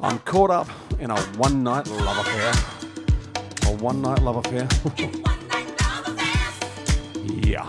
I'm caught up in a one-night love affair. A one-night love affair. Yeah.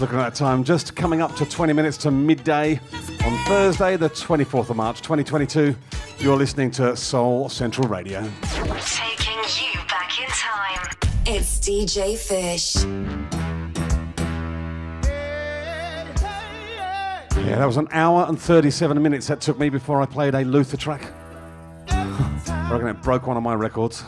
Looking at that time, just coming up to 20 minutes to midday on Thursday, the 24th of March, 2022. You're listening to Soul Central Radio. Taking you back in time. It's DJ Fish. Yeah, that was an hour and 37 minutes that took me before I played a Luther track. I reckon it broke one of my records.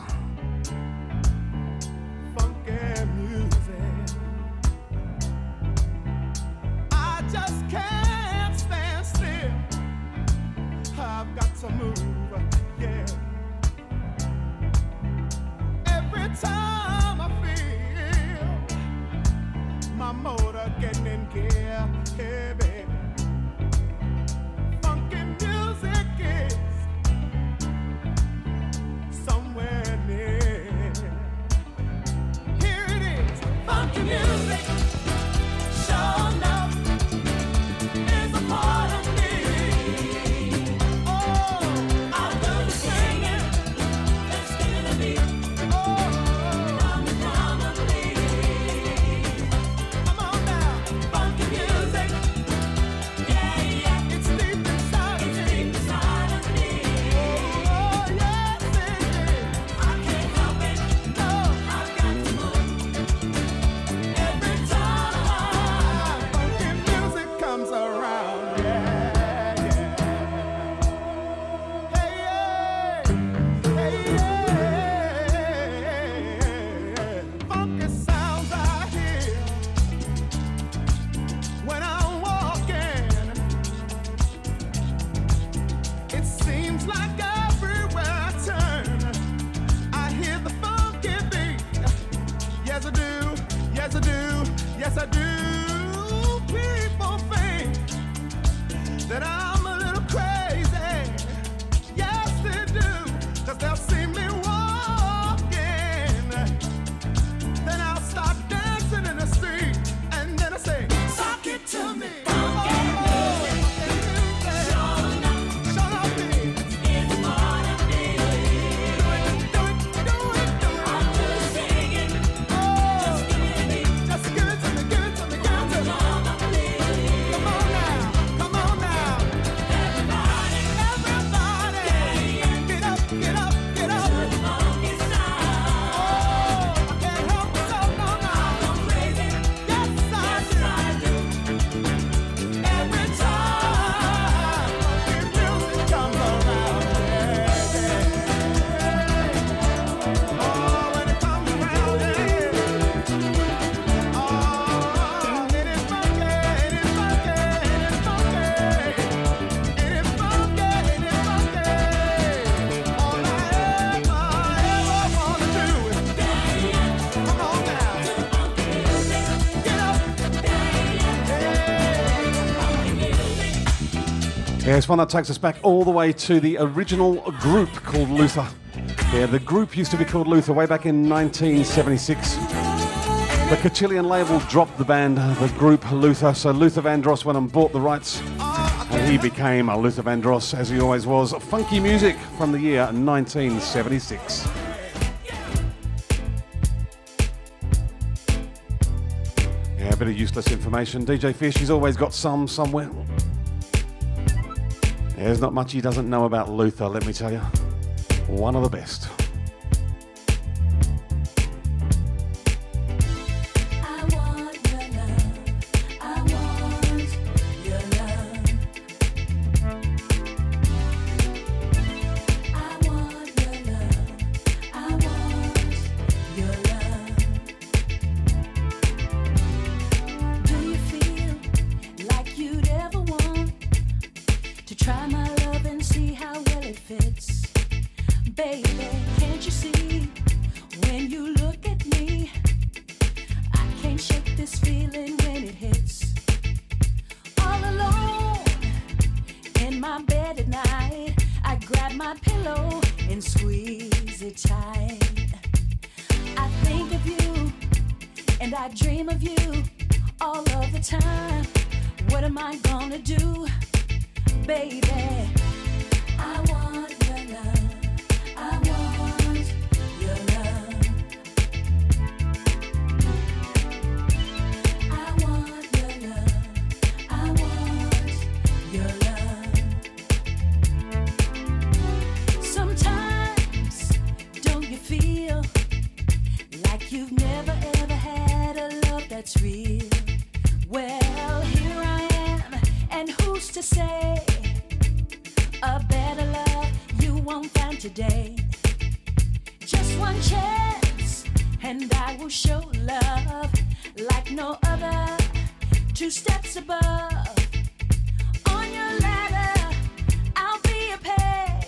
Yeah, it's one that takes us back all the way to the original group called Luther. Yeah, the group used to be called Luther way back in 1976. The Cachillian label dropped the band, the group Luther, so Luther Vandross went and bought the rights, and he became a Luther Vandross, as he always was. Funky music from the year 1976. Yeah, a bit of useless information. DJ Fish, he's always got some somewhere. There's not much he doesn't know about Luther, let me tell you. One of the best. benefits. Baby, can't you see? When you look at me, I can't shake this feeling when it hits. All alone in my bed at night, I grab my pillow and squeeze it tight. I think of you and I dream of you all of the time. What am I gonna do, baby? I want your love. I want your love. I want your love. I want your love. Sometimes, don't you feel like you've never ever had a love that's real? Well, here I am, and who's to say a better love you won't find today? Just one chance, and I will show love like no other. 2 steps above, on your ladder, I'll be a peg.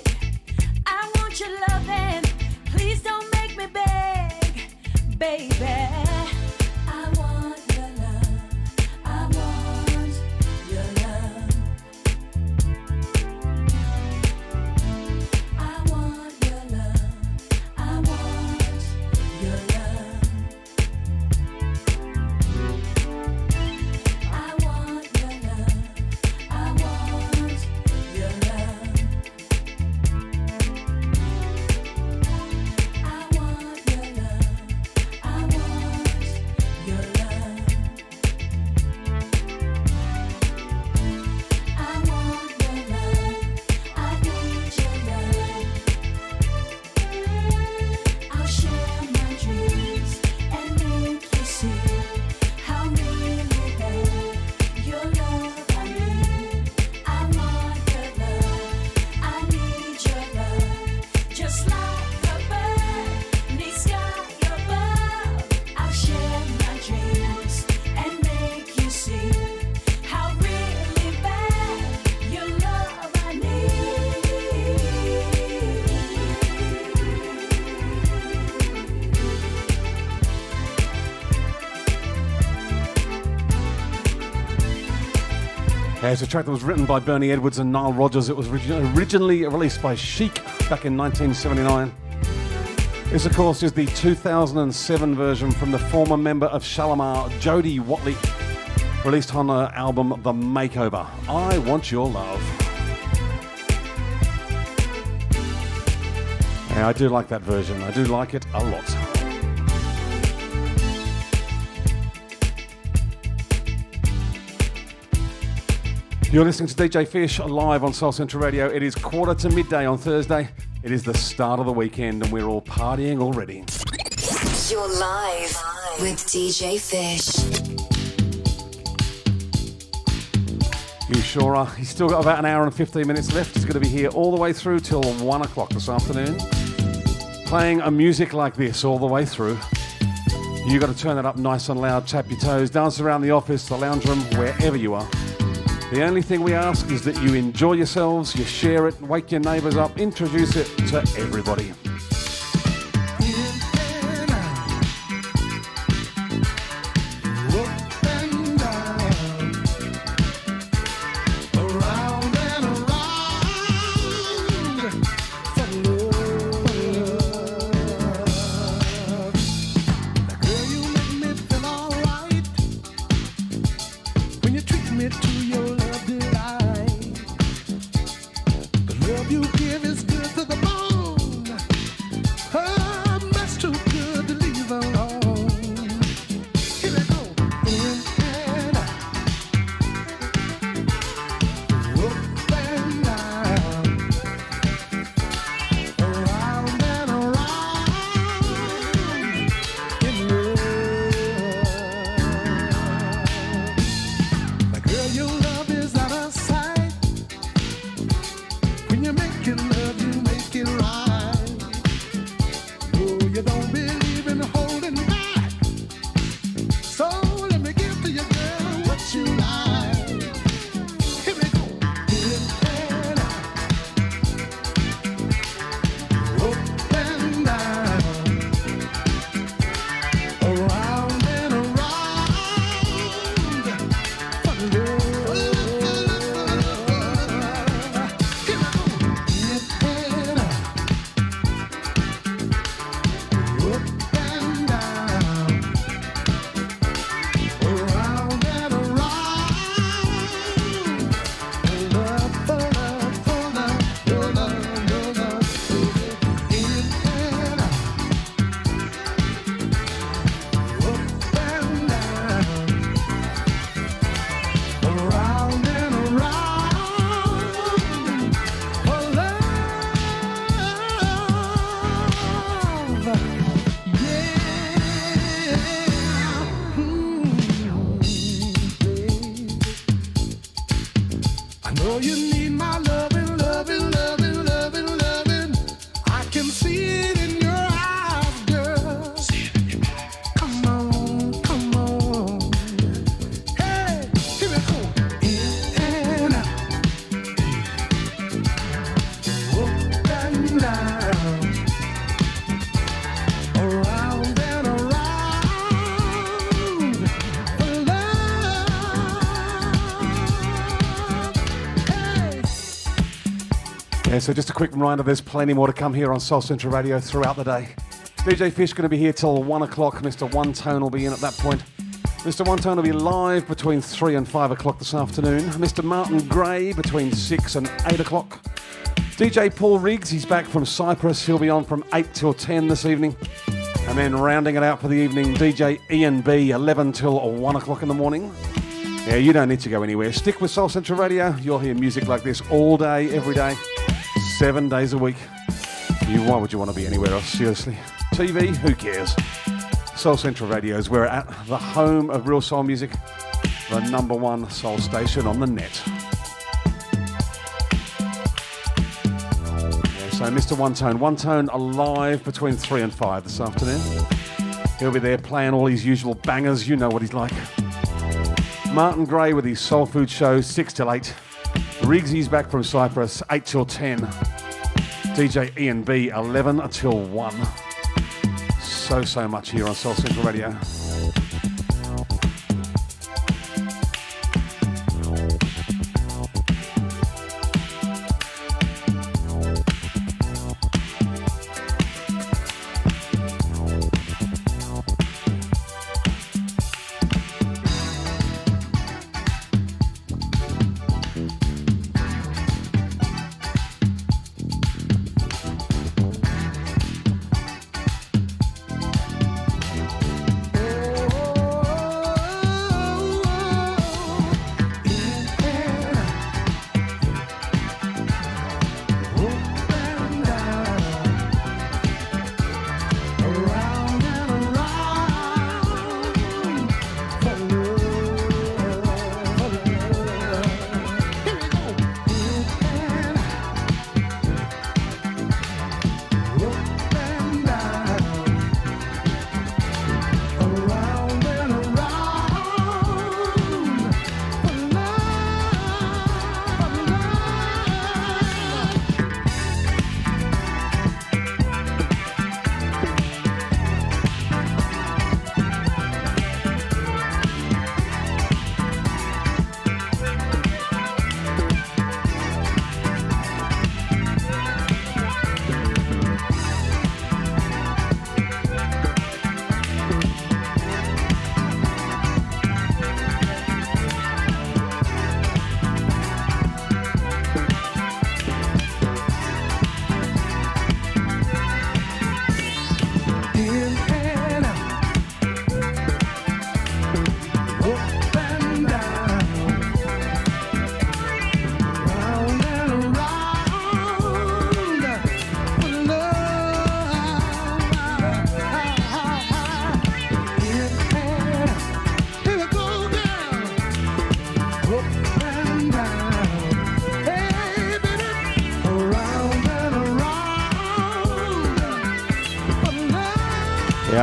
I want your loving, please don't make me beg, baby. It's a track that was written by Bernie Edwards and Nile Rodgers. It was originally released by Chic back in 1979. This, of course, is the 2007 version from the former member of Shalamar, Jody Watley, released on her album The Makeover. I Want Your Love. Yeah, I do like that version. I do like it a lot. You're listening to DJ Fish live on Soul Central Radio. It is 12:45 on Thursday. It is the start of the weekend and we're all partying already. You're live with DJ Fish. You sure are. He's still got about an hour and 15 minutes left. He's going to be here all the way through till 1 o'clock this afternoon. Playing a music like this all the way through. You've got to turn that up nice and loud, tap your toes, dance around the office, the lounge room, wherever you are. The only thing we ask is that you enjoy yourselves, you share it, wake your neighbours up, introduce it to everybody. You give is good to the bone. Yeah, so just a quick reminder, there's plenty more to come here on Soul Central Radio throughout the day. DJ Fish going to be here till 1 o'clock. Mr. One Tone will be in at that point. Mr. One Tone will be live between 3 and 5 o'clock this afternoon. Mr. Martin Gray between 6 and 8 o'clock. DJ Paul Riggs, he's back from Cyprus. He'll be on from 8 till 10 this evening. And then rounding it out for the evening, DJ Ian B, 11 till 1 o'clock in the morning. Yeah, you don't need to go anywhere. Stick with Soul Central Radio. You'll hear music like this all day, every day, 7 days a week. Why would you want to be anywhere else, seriously? TV, who cares? Soul Central Radio is where we're at, the home of real soul music, the #1 soul station on the net. Yeah, so Mr. One Tone alive between 3 and 5 this afternoon. He'll be there playing all his usual bangers, you know what he's like. Martin Gray with his Soul Food Show, 6 till 8. Riggsy's back from Cyprus, 8 till 10. DJ Ian B, 11 till 1. So much here on Soul Central Radio.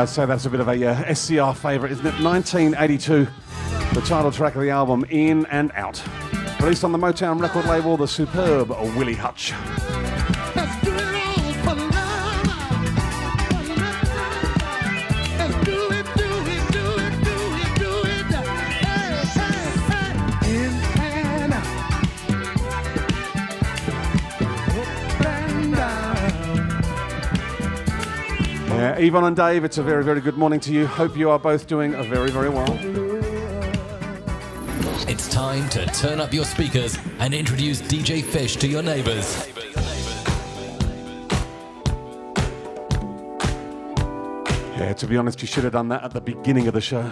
So that's a bit of a SCR favourite, isn't it? 1982, the title track of the album In and Out, released on the Motown record label, the superb Willie Hutch. Yvonne and Dave, it's a very, very good morning to you. Hope you are both doing very, very well. It's time to turn up your speakers and introduce DJ Fish to your neighbours. Yeah, to be honest, you should have done that at the beginning of the show.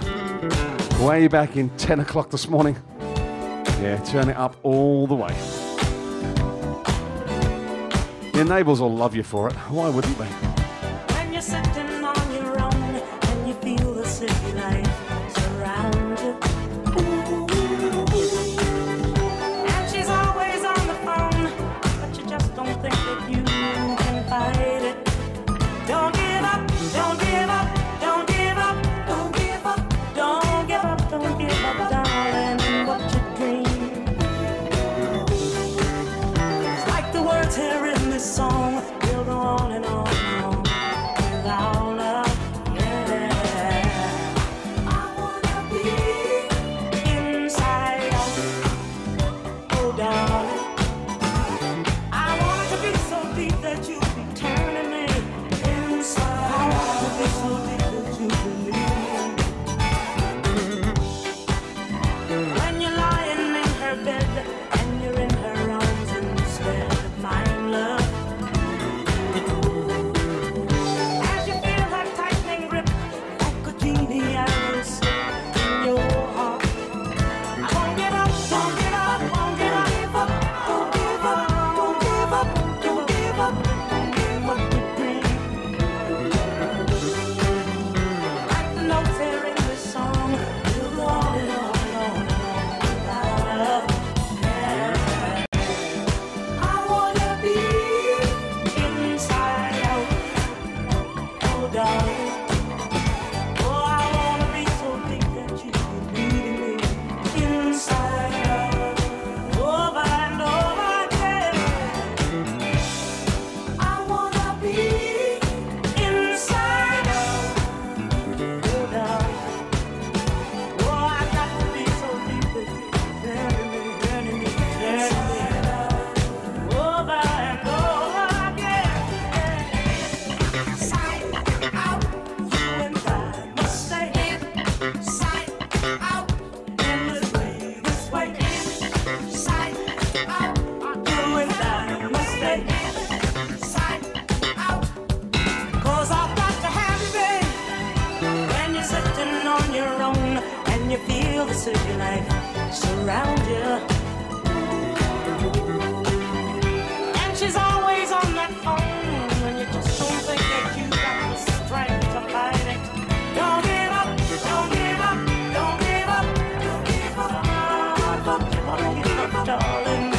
Way back in 10 o'clock this morning. Yeah, turn it up all the way. Your neighbours will love you for it. Why wouldn't they? of your life surround you. And she's always on that phone when you just don't think that you got the strength to fight it. Don't give up, don't give up, don't give up, don't give up, don't give up, darling.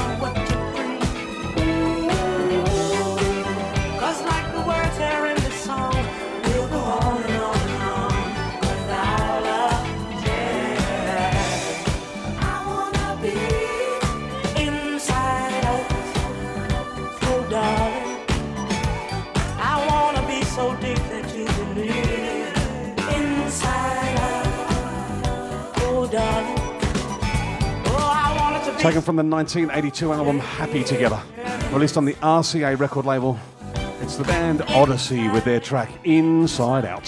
Taken from the 1982 album Happy Together, released on the RCA record label. It's the band Odyssey with their track Inside Out.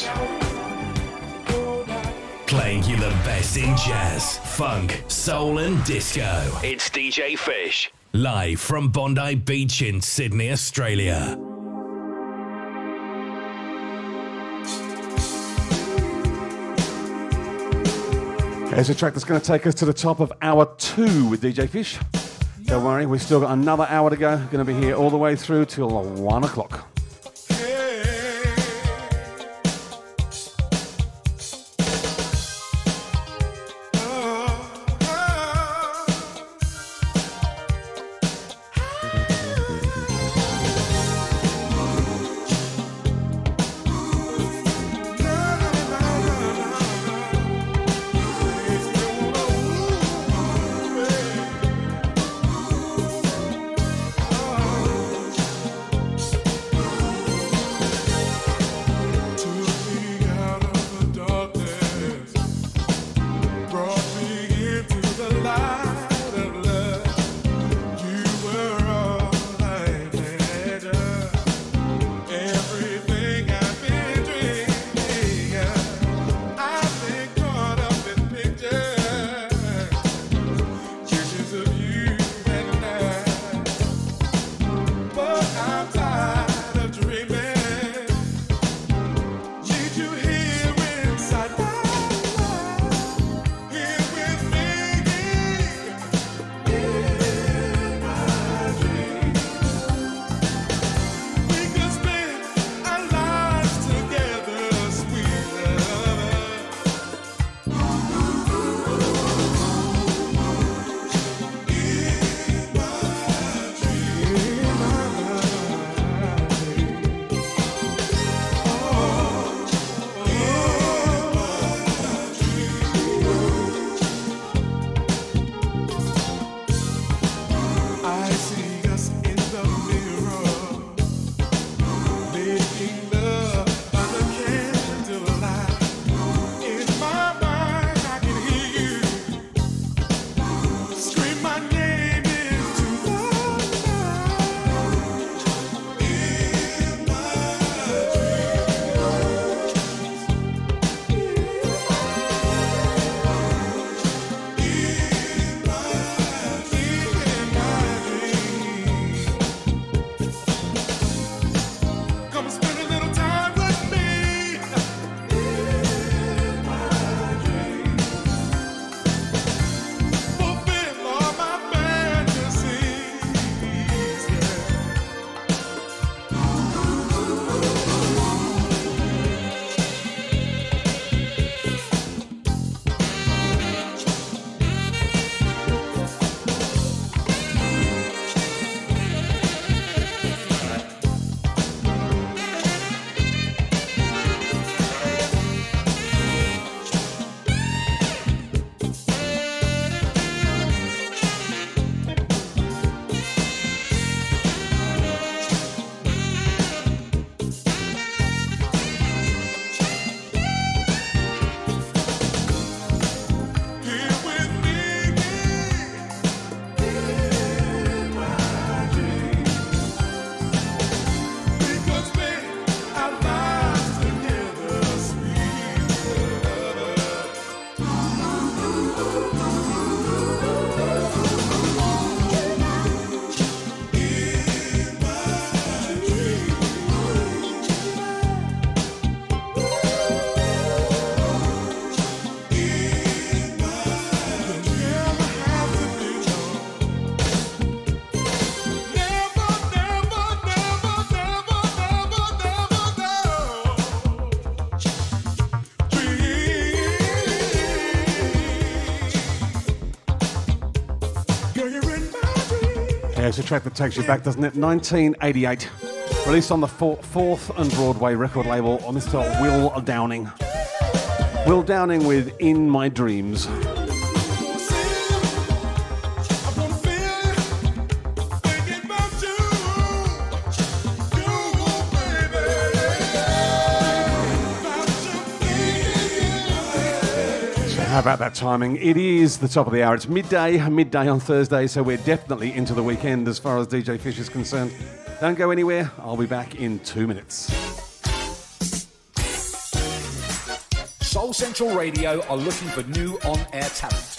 Playing you the best in jazz, funk, soul and disco. It's DJ Fish, live from Bondi Beach in Sydney, Australia. There's a track that's going to take us to the top of hour two with DJ Fish. Don't worry, we've still got another hour to go. Going to be here all the way through till 1 o'clock. Yeah, it's a track that takes you back, doesn't it? 1988. Released on the Fourth and Broadway record label, on Mr. Will Downing. Will Downing with In My Dreams. How about that timing? It is the top of the hour. It's midday on Thursday, so we're definitely into the weekend as far as DJ Fish is concerned. Don't go anywhere. I'll be back in 2 minutes. Soul Central Radio are looking for new on-air talent.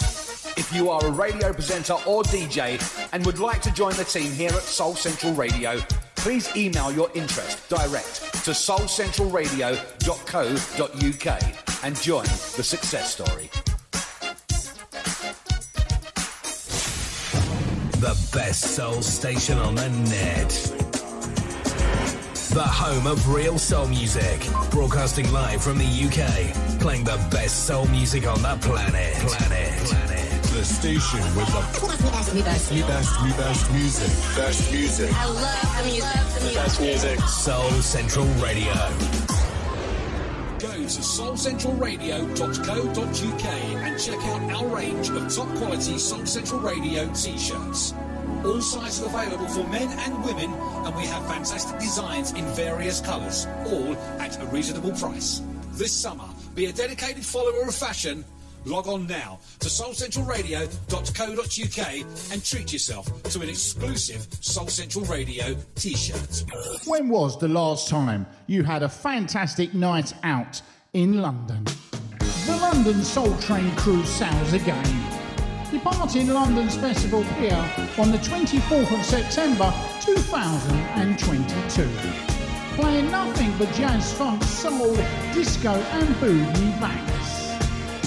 If you are a radio presenter or DJ and would like to join the team here at Soul Central Radio, please email your interest direct to soulcentralradio.co.uk and join the success story. The best soul station on the net. The home of real soul music. Broadcasting live from the UK. Playing the best soul music on the planet. The station with the best music. Best music. I love the music. Best music. Soul Central Radio. Go to soulcentralradio.co.uk and check out our range of top quality Soul Central Radio t-shirts. All sizes available for men and women, and we have fantastic designs in various colours, all at a reasonable price. This summer, be a dedicated follower of fashion. Log on now to soulcentralradio.co.uk and treat yourself to an exclusive Soul Central Radio t-shirt. When was the last time you had a fantastic night out in London? The London Soul Train crew sails again. Departing London's Festival Pier on the 24th of September 2022. Playing nothing but jazz, funk, soul, disco and boogie bangs.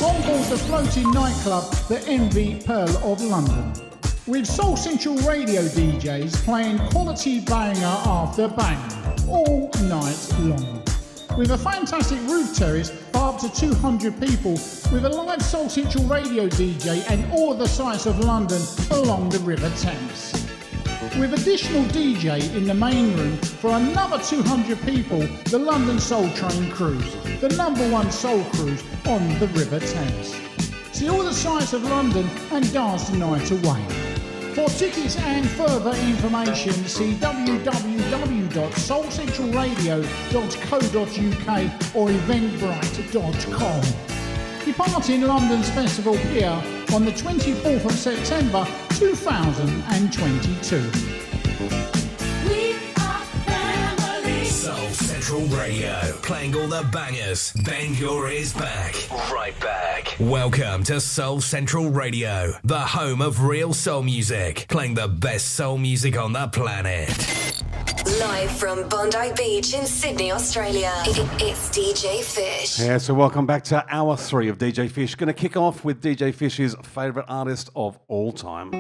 On board the floating nightclub, the MV Pearl of London. With Soul Central Radio DJs playing quality banger after banger all night long. With a fantastic roof terrace for up to 200 people, with a live Soul Central Radio DJ and all the sights of London along the River Thames. With additional DJ in the main room for another 200 people, the London Soul Train Cruise, the #1 soul cruise on the River Thames. See all the sights of London and dance the night away. For tickets and further information, see www.soulcentralradio.co.uk or eventbrite.com. Departing London's Festival Pier on the 24th of September 2022. We are family. Soul Central Radio, playing all the bangers. Bend your ears back, right back. Welcome to Soul Central Radio, the home of real soul music. Playing the best soul music on the planet. Live from Bondi Beach in Sydney, Australia, it's DJ Fish. Yeah, so welcome back to Hour 3 of DJ Fish. Going to kick off with DJ Fish's favourite artist of all time.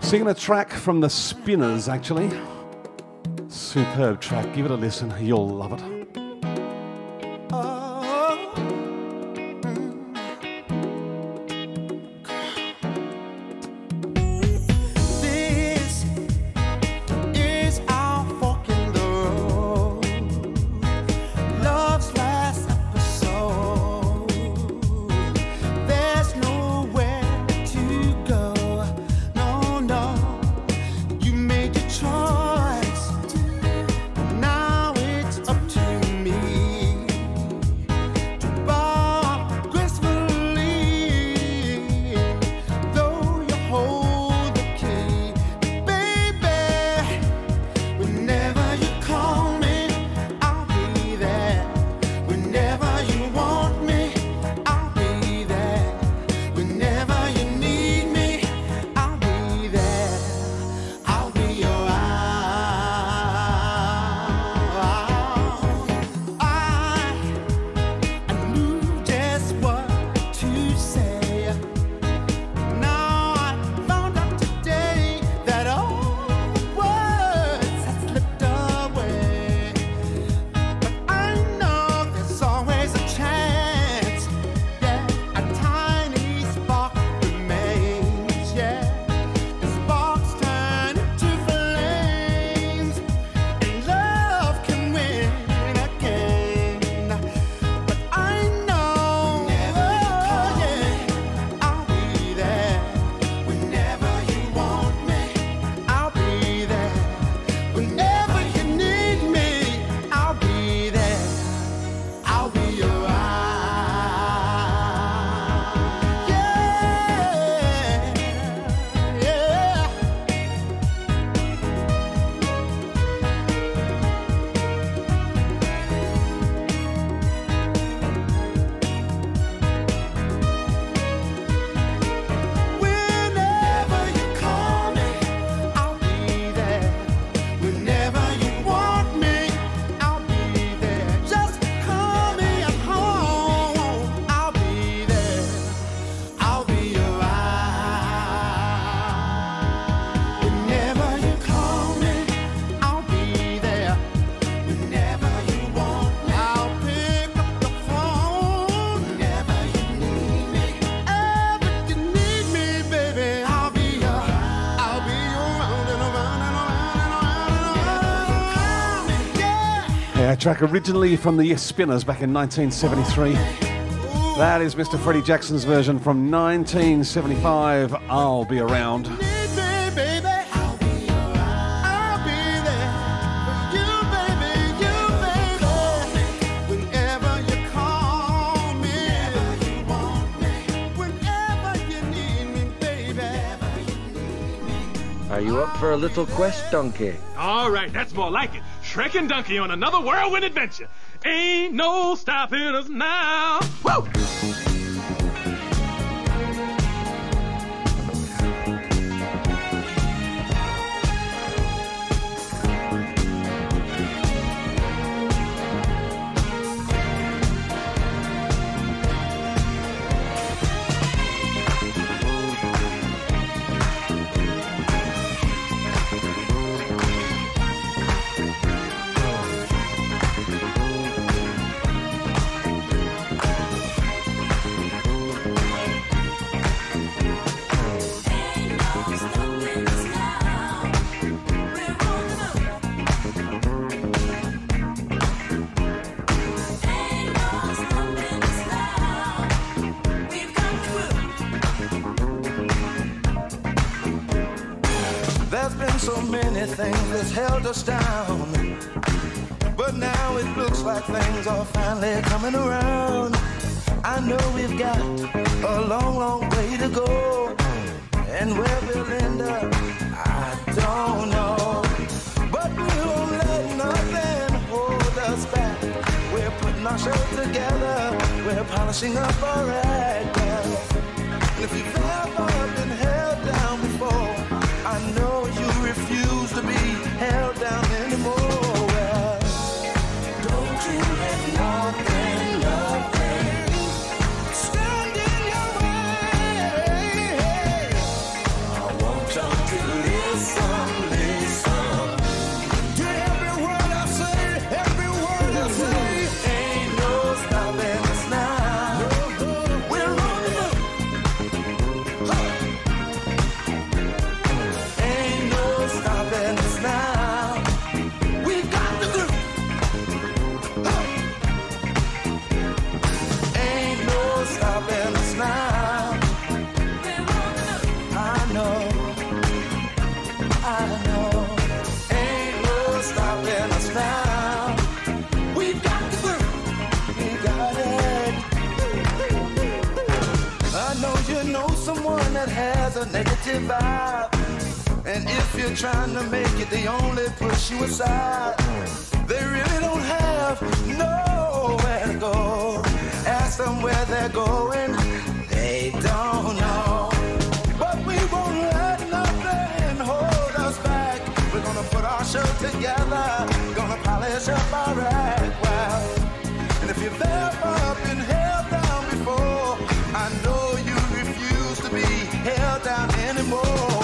Singing a track from the Spinners, actually. Superb track. Give it a listen. You'll love it. Up to Yeah, a track originally from the Spinners back in 1973. That is Mr. Freddie Jackson's version from 1975, I'll Be Around. Are you up for a little quest, Donkey? All right, that's more like it. Shrek and Donkey on another whirlwind adventure. Ain't no stopping us now. Woo! Things that's held us down, but now it looks like things are finally coming around. I know we've got a long, long way to go, and where we'll end up, I don't know. But we won't let nothing hold us back. We're putting ourselves together, we're polishing up our act. If you've ever been held down before, I know refuse to be held down anymore. Don't you let nothing stand in your way. I want y'all to listen to every word I say, every word I say. Ain't no stopping us now. No, we're rolling up. Huh. Ain't no stopping us now. We've got the groove. Oh. Ain't no stopping us now. I know. I know. Ain't no stopping us now. We've got the groove. We got it. I know you know someone that has a negative vibe. And if you're trying to make it, they only push you aside. They really don't have nowhere to go. Ask them where they're going, they don't know. But we won't let nothing hold us back. We're gonna put our show together, gonna polish up our act. Wow. And if you've ever been held down before, I know you refuse to be held down anymore.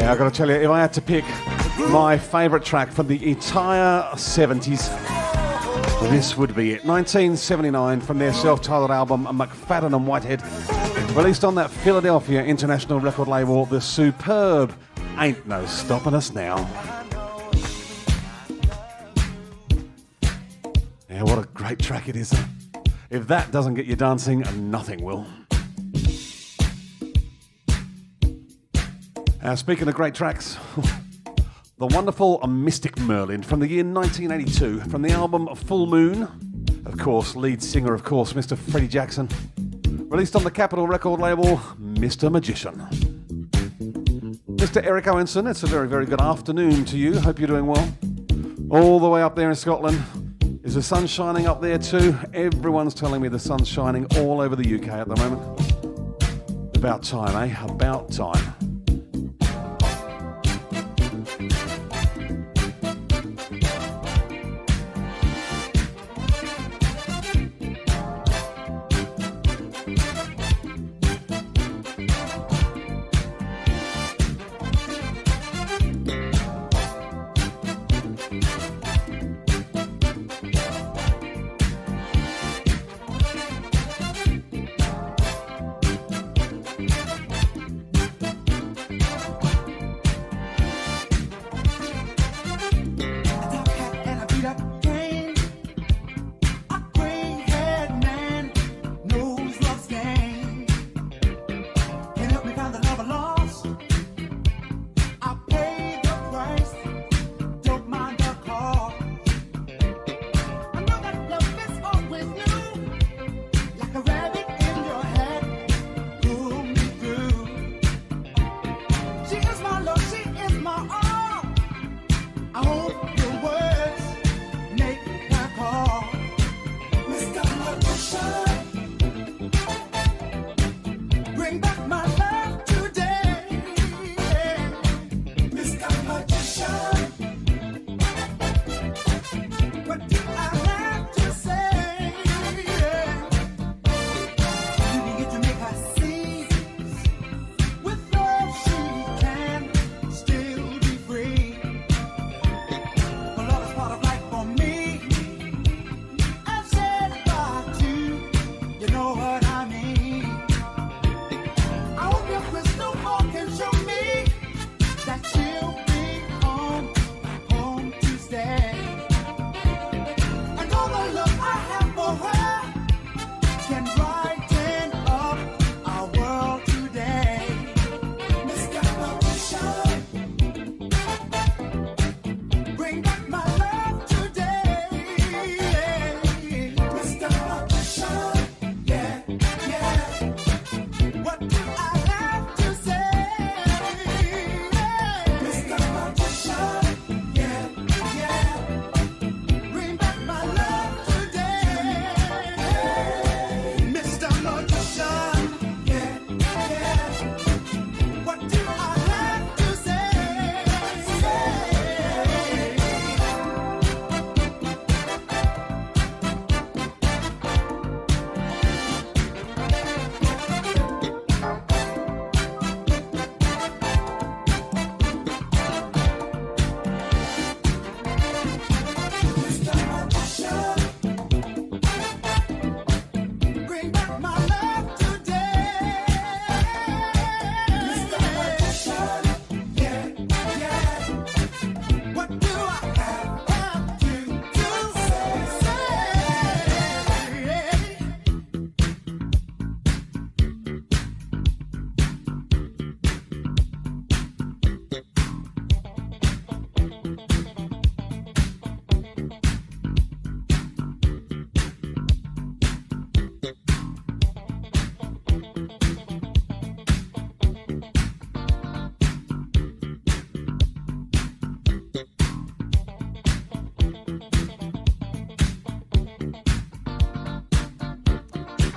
Now, I've got to tell you, if I had to pick my favourite track from the entire 70s, this would be it. 1979 from their self-titled album, McFadden and Whitehead, released on that Philadelphia International record label, the superb Ain't No Stoppin' Us Now. Yeah, what a great track it is. If that doesn't get you dancing, nothing will. Speaking of great tracks, the wonderful Mystic Merlin from the year 1982, from the album Full Moon, of course, lead singer, of course, Mr. Freddie Jackson, released on the Capitol Record label, Mr. Magician. Mr. Eric Owenson, it's a very, very good afternoon to you. Hope you're doing well. All the way up there in Scotland. Is the sun shining up there too? Everyone's telling me the sun's shining all over the UK at the moment. About time, eh? About time.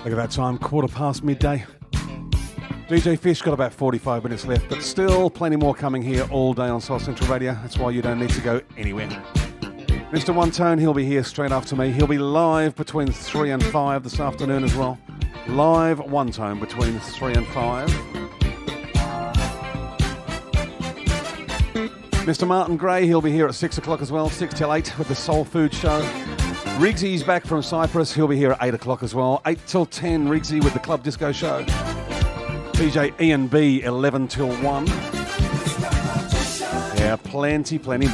Look at that time, 12:15 midday. DJ Fish got about 45 minutes left, but still plenty more coming here all day on Soul Central Radio. That's why you don't need to go anywhere. Mr. One Tone, he'll be here straight after me. He'll be live between 3 and 5 this afternoon as well. Live One Tone between 3 and 5. Mr. Martin Gray, he'll be here at 6 o'clock as well, 6 till 8 with the Soul Food Show. Riggsy's back from Cyprus. He'll be here at 8 o'clock as well. 8 till 10, Riggsy with the Club Disco Show. DJ Ian B, 11 till 1. Yeah, plenty more.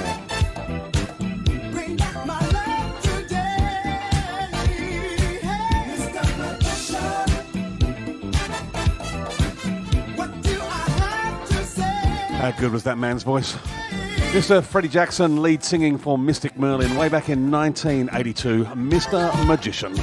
How good was that man's voice? Mr. Freddie Jackson, lead singing for Mystic Merlin way back in 1982. Mr. Magician.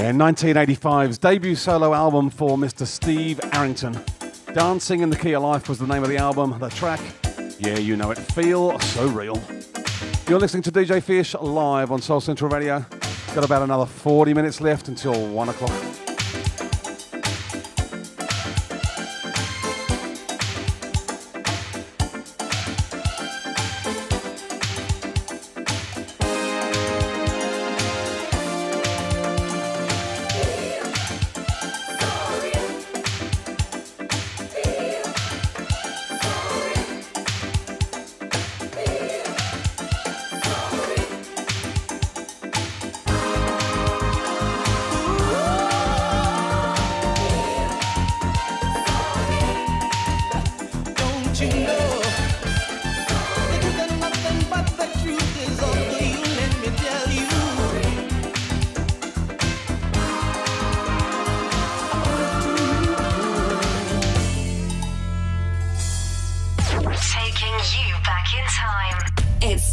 Yeah, 1985's debut solo album for Mr. Steve Arrington. Dancing in the Key of Life was the name of the album. The track, yeah, you know it, Feel So Real. You're listening to DJ Fish live on Soul Central Radio. Got about another 40 minutes left until 1 o'clock.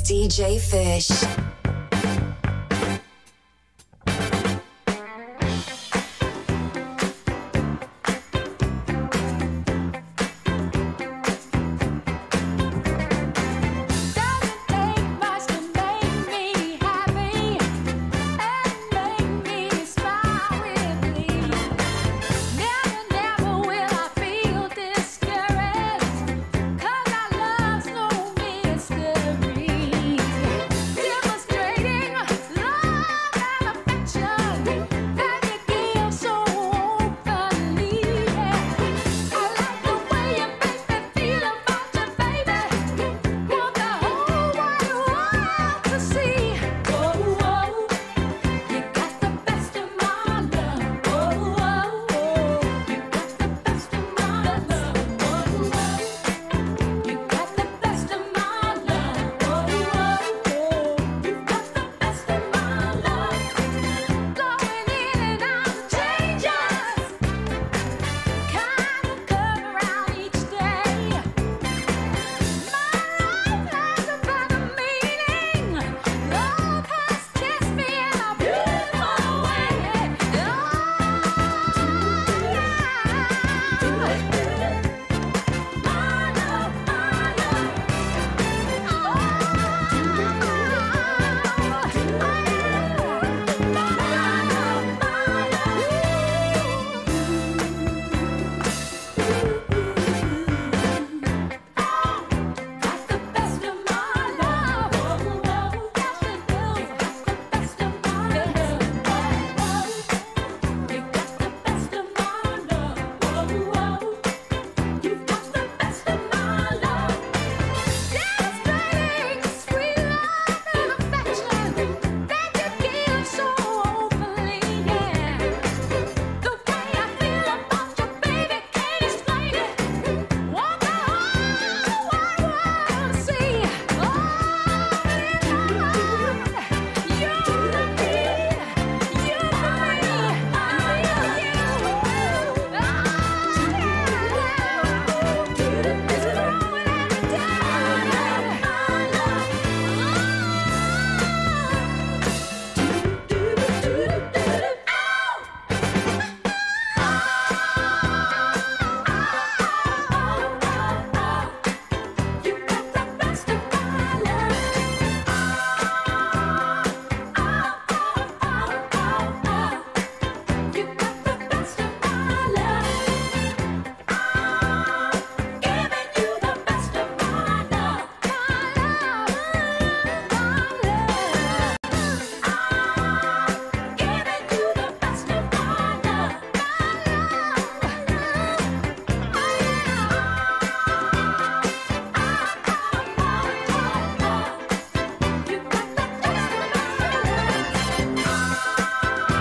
DJ Fish.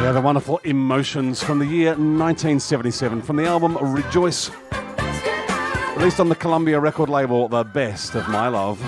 The wonderful Emotions from the year 1977 from the album Rejoice, released on the Columbia record label, The Best of My Love.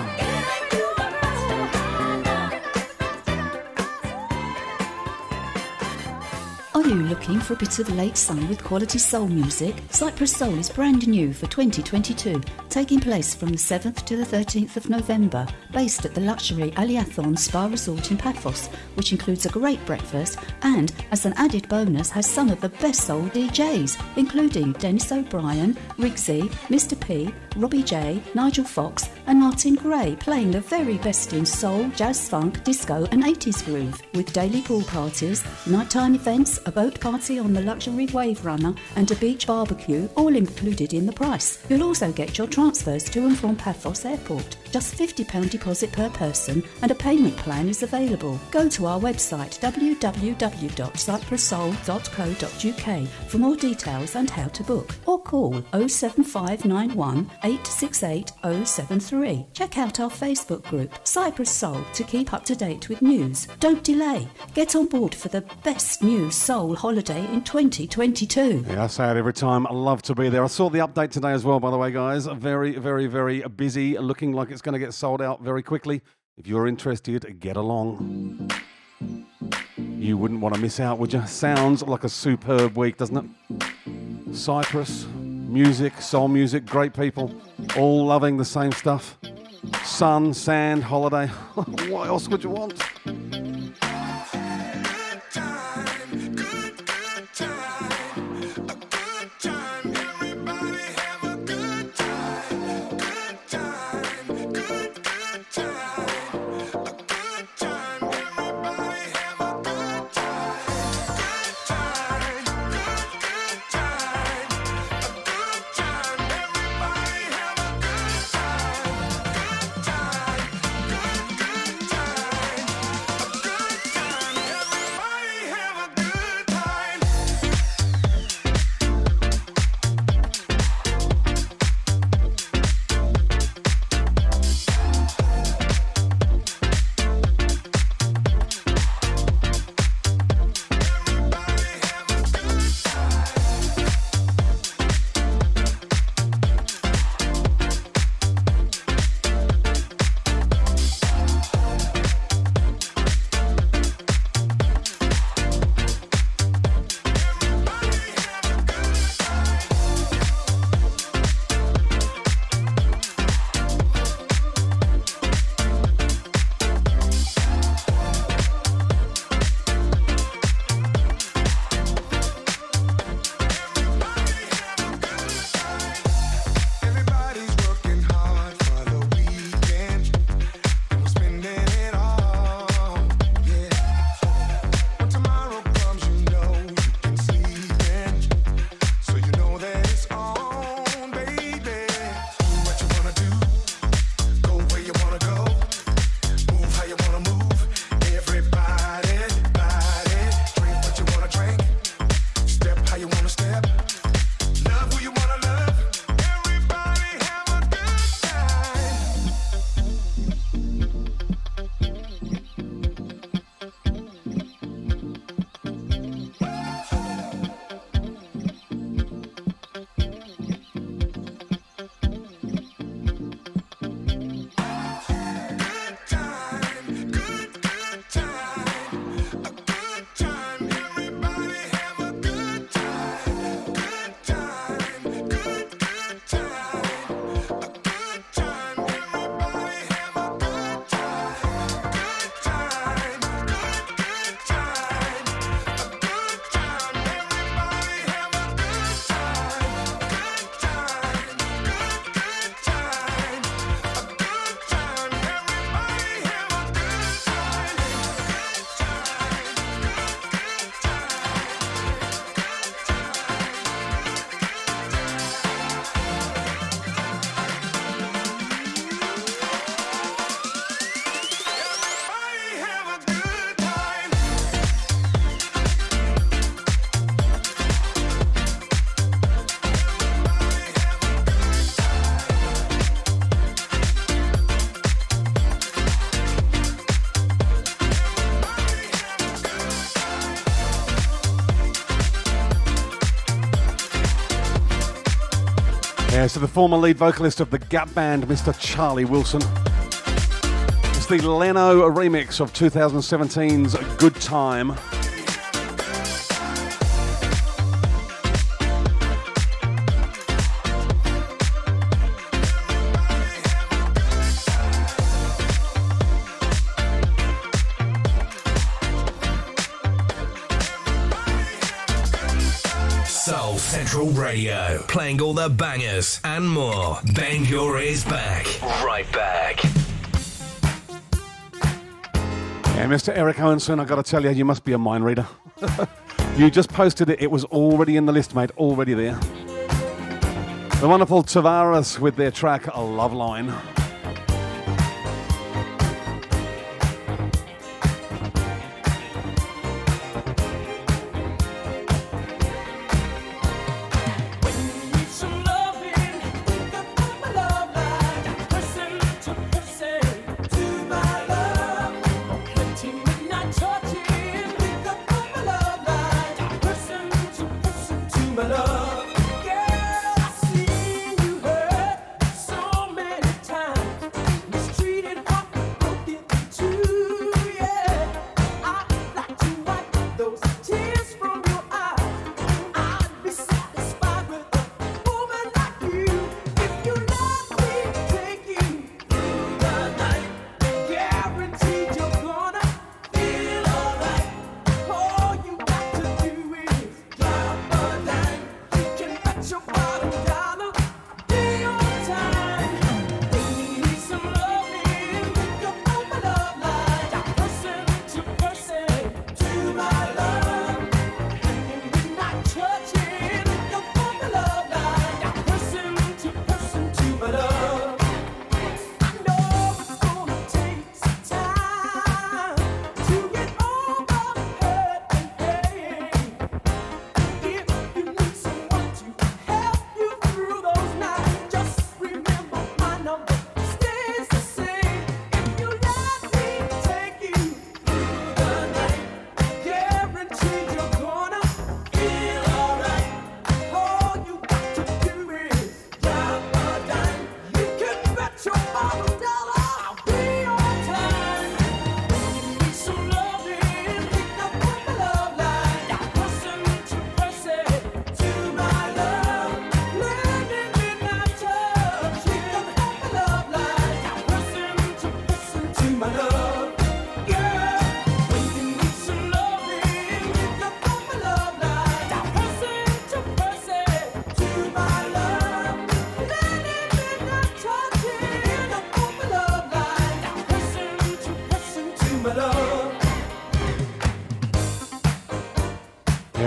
On you looking for a bit of late summer with quality soul music? Cyprus Soul is brand new for 2022, taking place from the 7th to the 13th of November, based at the luxury Aliathorn Spa Resort in Paphos, which includes a great breakfast and, as an added bonus, has some of the best soul DJs, including Dennis O'Brien, Riggsy, Mr P, Robbie J, Nigel Fox and Martin Gray, playing the very best in soul, jazz, funk, disco and 80s groove, with daily pool parties, nighttime events, a boat party on the luxury Wave Runner and a beach barbecue, all included in the price. You'll also get your transfers to and from Paphos Airport. Just £50 deposit per person and a payment plan is available. Go to our website www.cyprussoul.co.uk for more details and how to book, or call 07591 868 073. Check out our Facebook group, Cyprus Soul, to keep up to date with news. Don't delay. Get on board for the best new soul holiday in 2022. Yeah, I say it every time. I love to be there. I saw the update today as well, by the way, guys. Very, very, very busy. Looking like it's going to get sold out very quickly. If you're interested, get along. You wouldn't want to miss out, would you? Sounds like a superb week, doesn't it? Cyprus, music, soul music, great people, all loving the same stuff. Sun, sand, holiday. What else would you want? So the former lead vocalist of the Gap Band, Mr. Charlie Wilson. It's the Leno remix of 2017's Good Time. Central Radio, playing all the bangers and more. Bend your ears back, right back. Yeah, Mr. Eric Owenson, I've got to tell you, you must be a mind reader. You just posted it. It was already in the list, mate, already there. The wonderful Tavares with their track, A Love Line.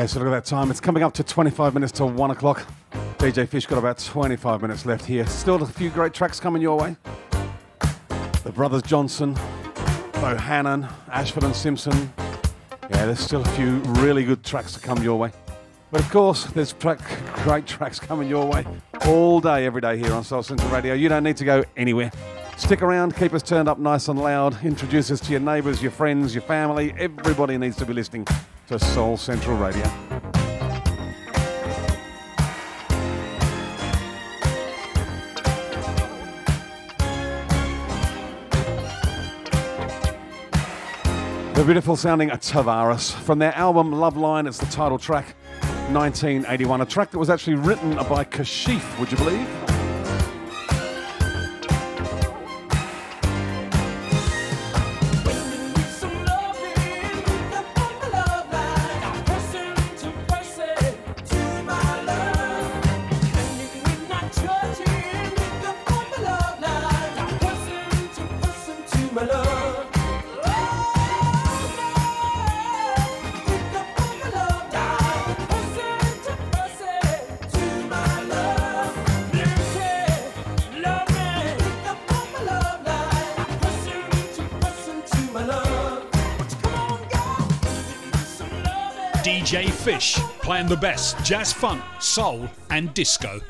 So look at that time. It's coming up to 25 minutes to 1 o'clock. DJ Fish got about 25 minutes left here. Still a few great tracks coming your way. The Brothers Johnson, Bohannon, Ashford and Simpson. Yeah, there's still a few really good tracks to come your way. But of course, there's great tracks coming your way all day, every day here on Soul Central Radio. You don't need to go anywhere. Stick around, keep us turned up nice and loud. Introduce us to your neighbours, your friends, your family. Everybody needs to be listening to Soul Central Radio. The beautiful sounding Tavares from their album Love Line. It's the title track, 1981, a track that was actually written by Kashif, would you believe? DJ Fish, playing the best jazz, funk, soul and disco.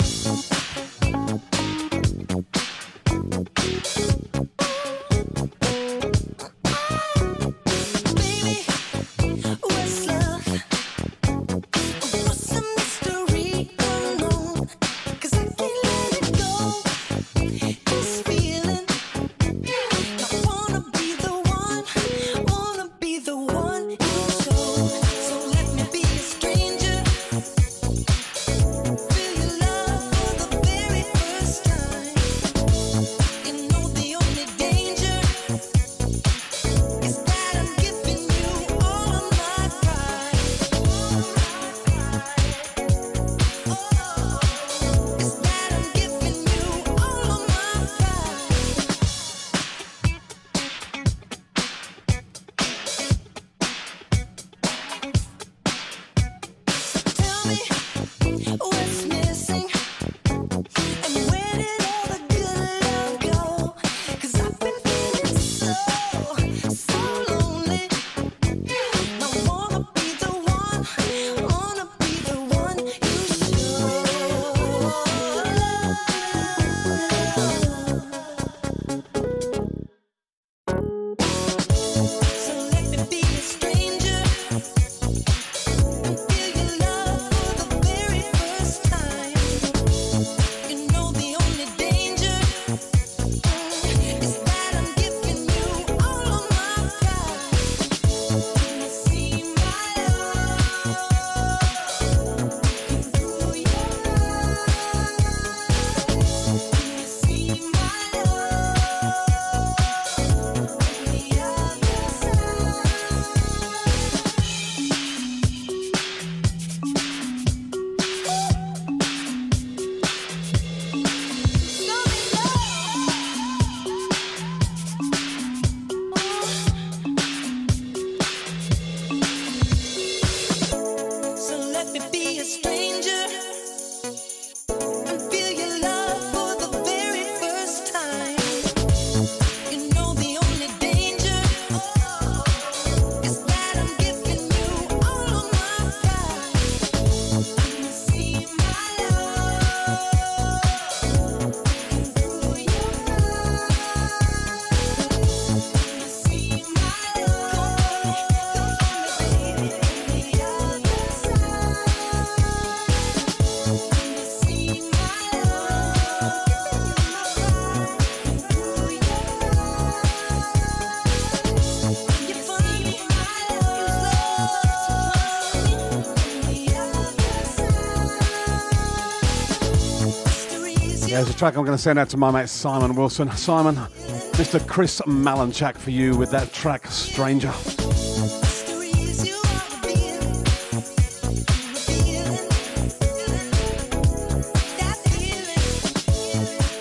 There's a track I'm going to send out to my mate Simon Wilson. Simon, Mr. Chris Malinchak for you with that track, Stranger.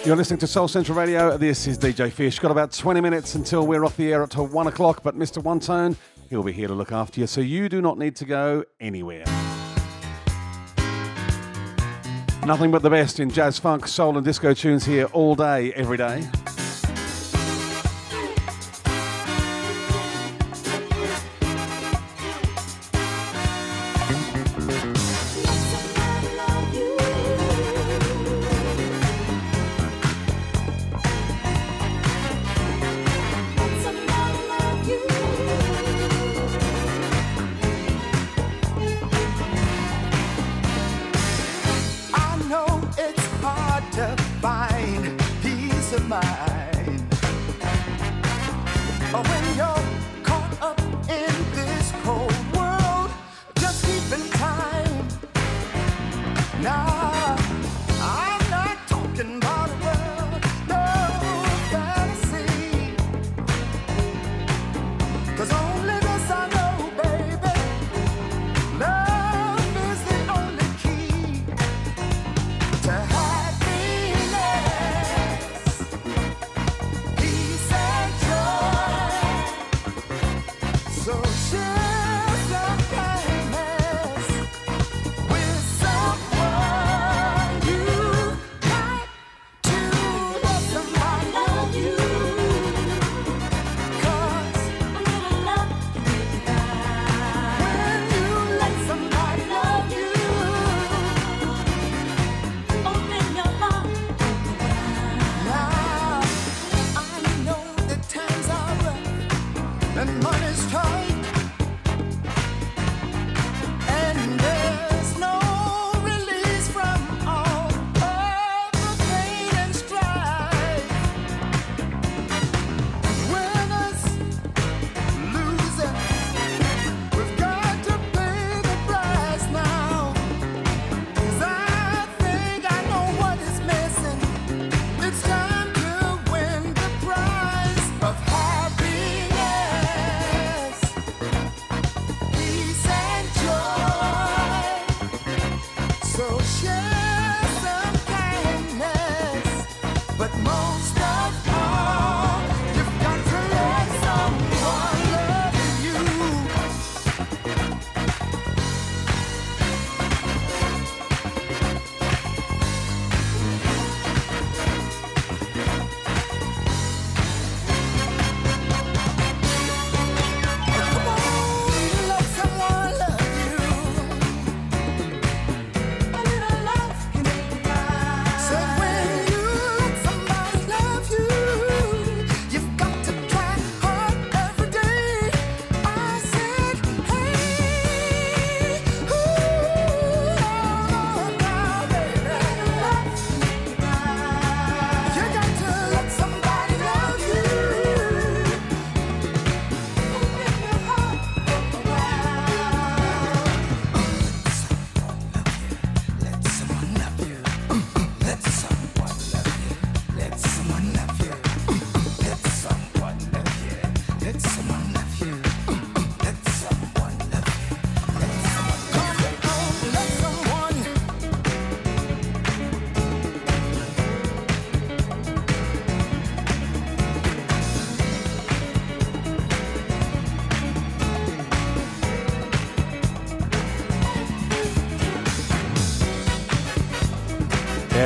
You're listening to Soul Central Radio. This is DJ Fish. Got about 20 minutes until we're off the air until 1 o'clock, but Mr. One Tone, he'll be here to look after you, so you do not need to go anywhere. Nothing but the best in jazz, funk, soul and disco tunes here all day, every day.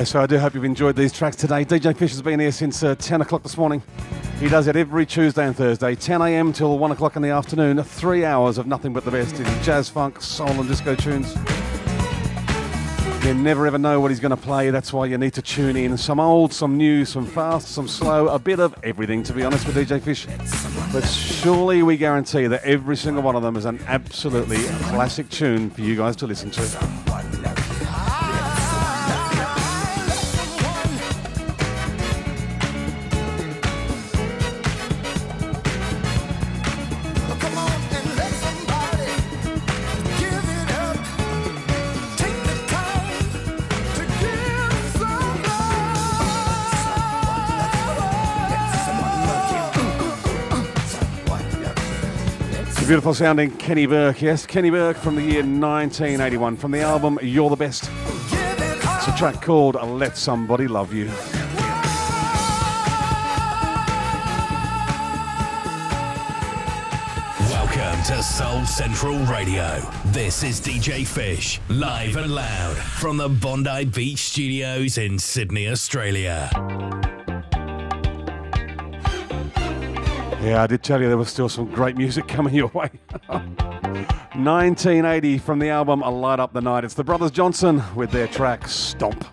So I do hope you've enjoyed these tracks today. DJ Fish has been here since 10 o'clock this morning. He does it every Tuesday and Thursday, 10 a.m. till 1 o'clock in the afternoon. 3 hours of nothing but the best in jazz, funk, soul and disco tunes. You never ever know what he's going to play. That's why you need to tune in. Some old, some new, some fast, some slow, a bit of everything, to be honest, with DJ Fish. But surely we guarantee that every single one of them is an absolutely classic tune for you guys to listen to. The beautiful sounding Kenny Burke, yes, Kenny Burke from the year 1981, from the album You're the Best. It's a track called Let Somebody Love You. Welcome to Soul Central Radio. This is DJ Fish, live and loud from the Bondi Beach studios in Sydney, Australia. Yeah, I did tell you there was still some great music coming your way. 1980 from the album Light Up the Night. It's the Brothers Johnson with their track Stomp.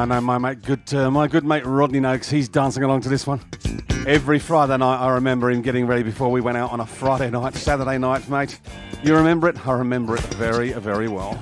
I know my good mate Rodney Noakes, he's dancing along to this one. Every Friday night I remember him getting ready before we went out on a Friday night, Saturday night, mate. You remember it? I remember it very, very well.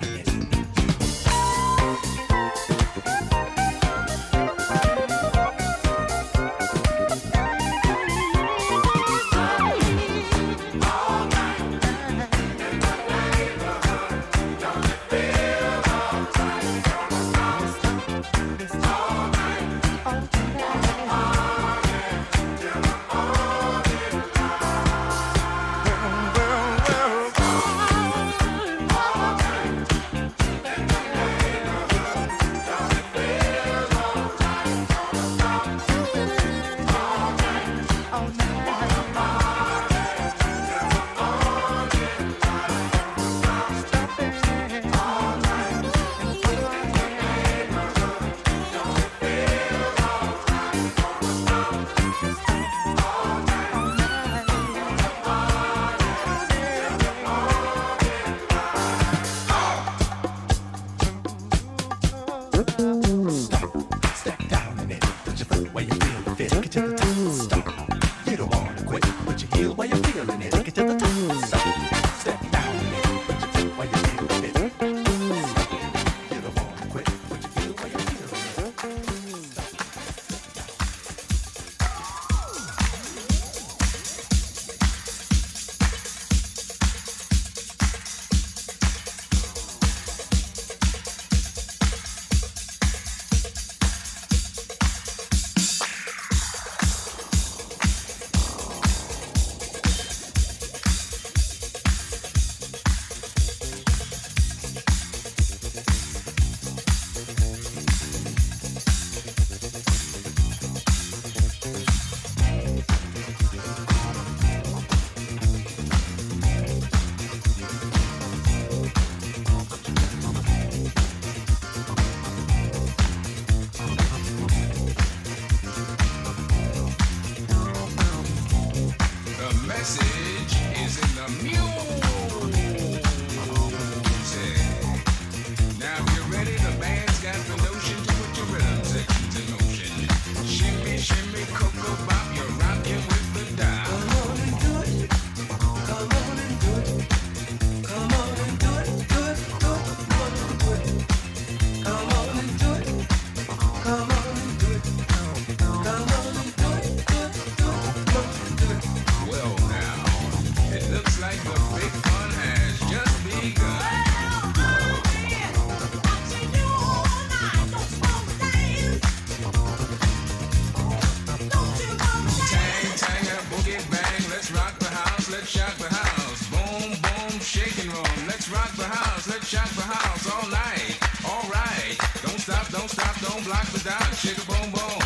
block was down. Shake a boom boom.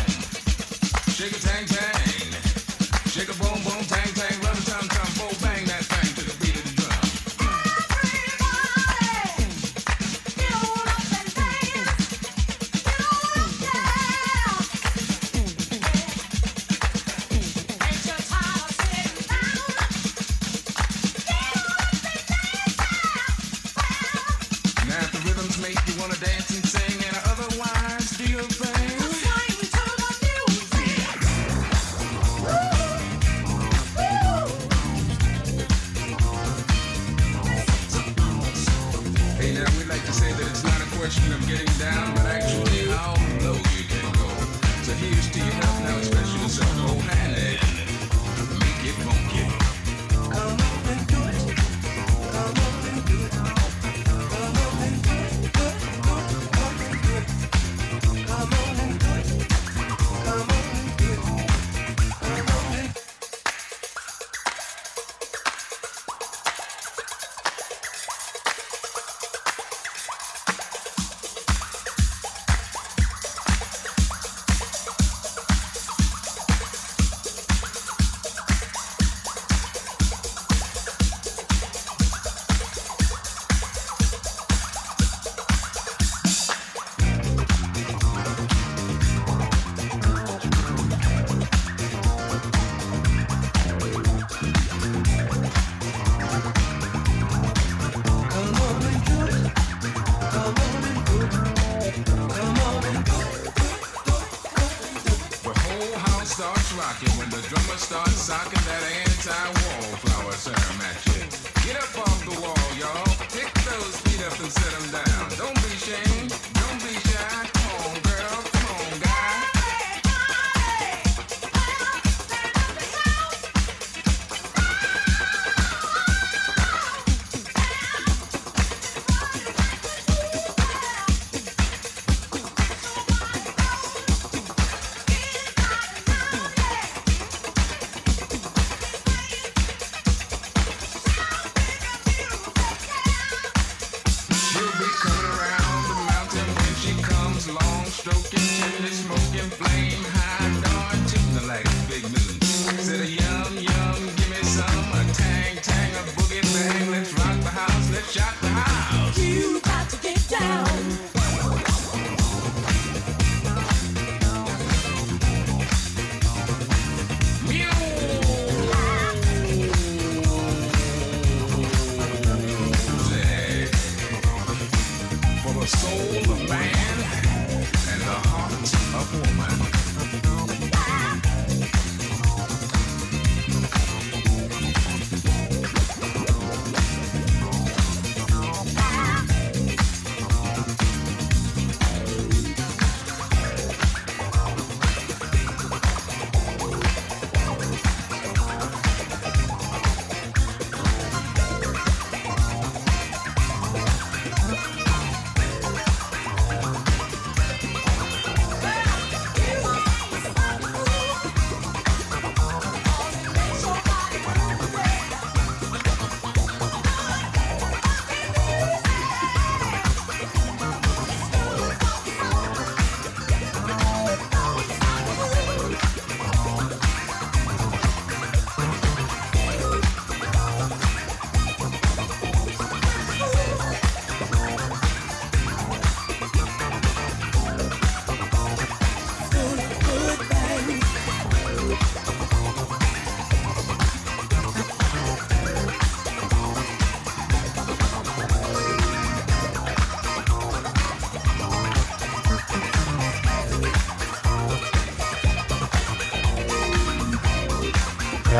Shake a tang tang. Shake a boom boom tang tang. Rubber tum tum. Boom bang that thing to the beat of the drum. Everybody, get on up and dance. Get on up now. Ain't your time sitting down. Get on up and dance now. Now if the rhythms make you wanna dance and sing, and otherwise do your thing. I'm getting down, but actually how low you can go. So here's to your health now, especially yourself. Go hand it, make it funky. Come up and do it. Come up and do it. Come up and do it. Come up and do it. Come up and do it. Come up and do it. Come up and do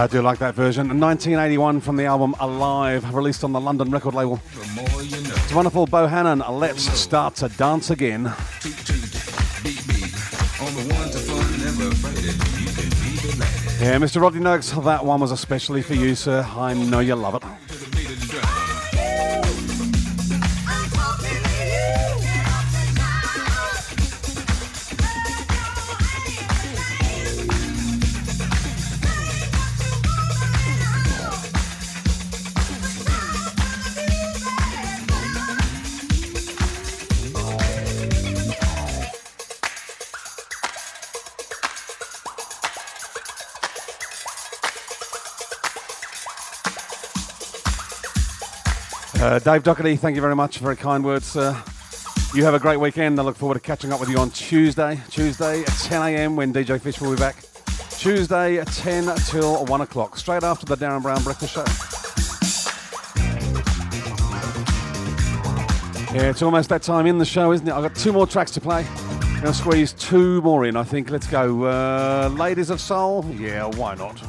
I do like that version. 1981 from the album Alive, released on the London record label. You know. It's wonderful. Bohannon, Let's Start to Dance Again. Toot, toot, beep, beep. On the one to fun, never afraid, you can be delighted. Yeah, Mr. Rodney Noakes, that one was especially for you, sir. I know you love it. Dave Doherty, thank you very much. Very kind words, sir. You have a great weekend. I look forward to catching up with you on Tuesday at 10 a.m. when DJ Fish will be back. Tuesday at 10 till 1 o'clock, straight after the Darren Brown Breakfast Show. Yeah, it's almost that time in the show, isn't it? I've got two more tracks to play. I'm going to squeeze two more in, I think. Let's go. Ladies of Soul? Yeah, why not?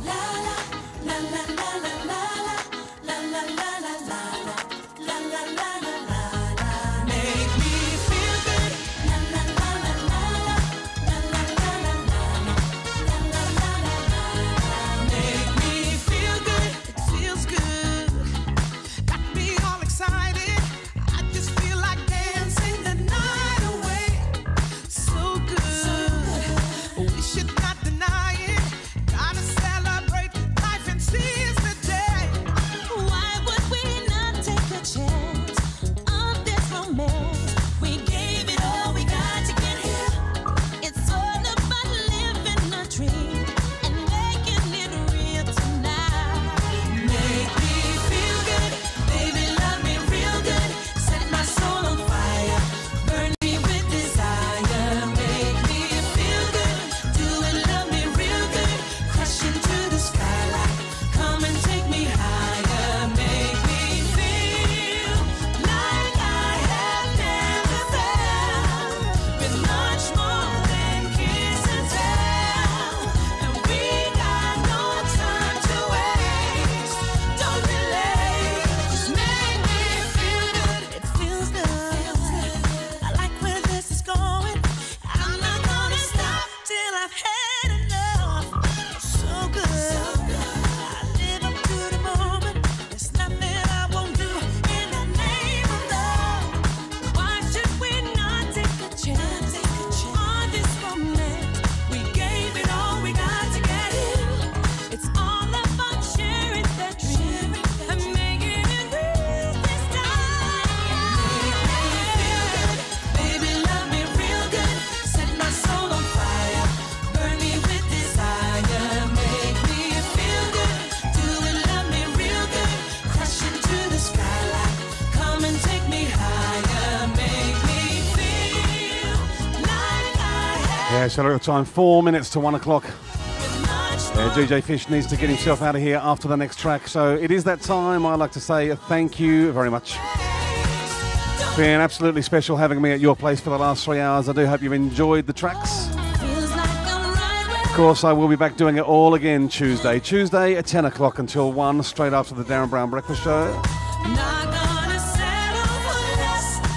So we've got time, 4 minutes to 1 o'clock. Yeah, DJ Fish needs to get himself out of here after the next track. So it is that time. I'd like to say thank you very much. It's been absolutely special having me at your place for the last 3 hours. I do hope you've enjoyed the tracks. Of course, I will be back doing it all again Tuesday at 10 o'clock until 1, straight after the Darren Brown Breakfast Show.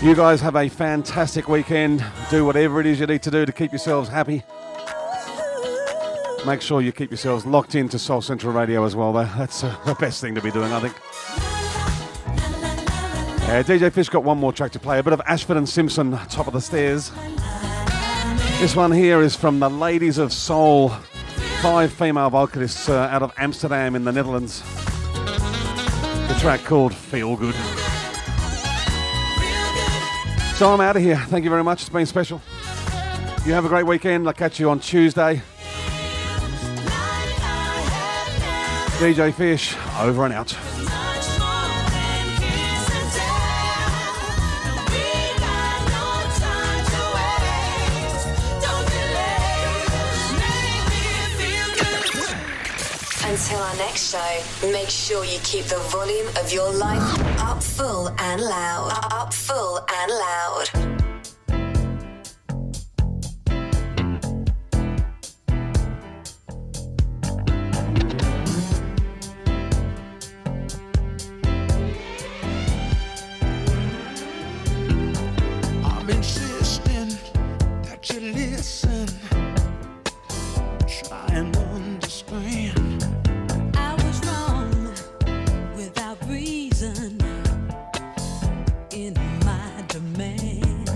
You guys have a fantastic weekend. Do whatever it is you need to do to keep yourselves happy. Make sure you keep yourselves locked into Soul Central Radio as well, though. That's the best thing to be doing, I think. Yeah, DJ Fish got one more track to play. A bit of Ashford and Simpson, Top of the Stairs. This one here is from the Ladies of Soul. 5 female vocalists out of Amsterdam in the Netherlands. The track called Feel Good. So I'm out of here. Thank you very much. It's been special. You have a great weekend. I'll catch you on Tuesday. DJ Fish, over and out. Until our next show, make sure you keep the volume of your life up full and loud. Up full and loud. Man.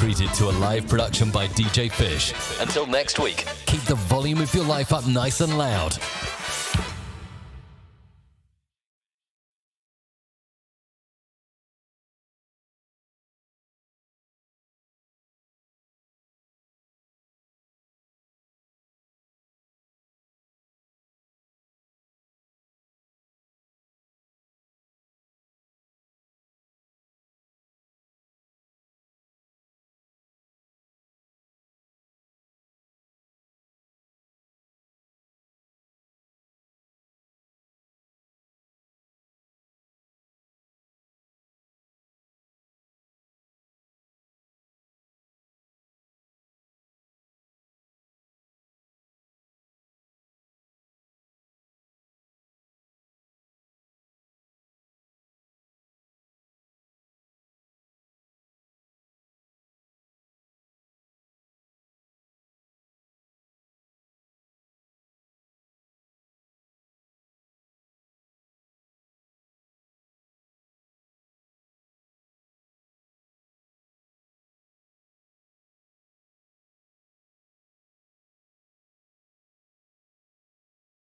treated to a live production by DJ Fish. Until next week, keep the volume of your life up nice and loud.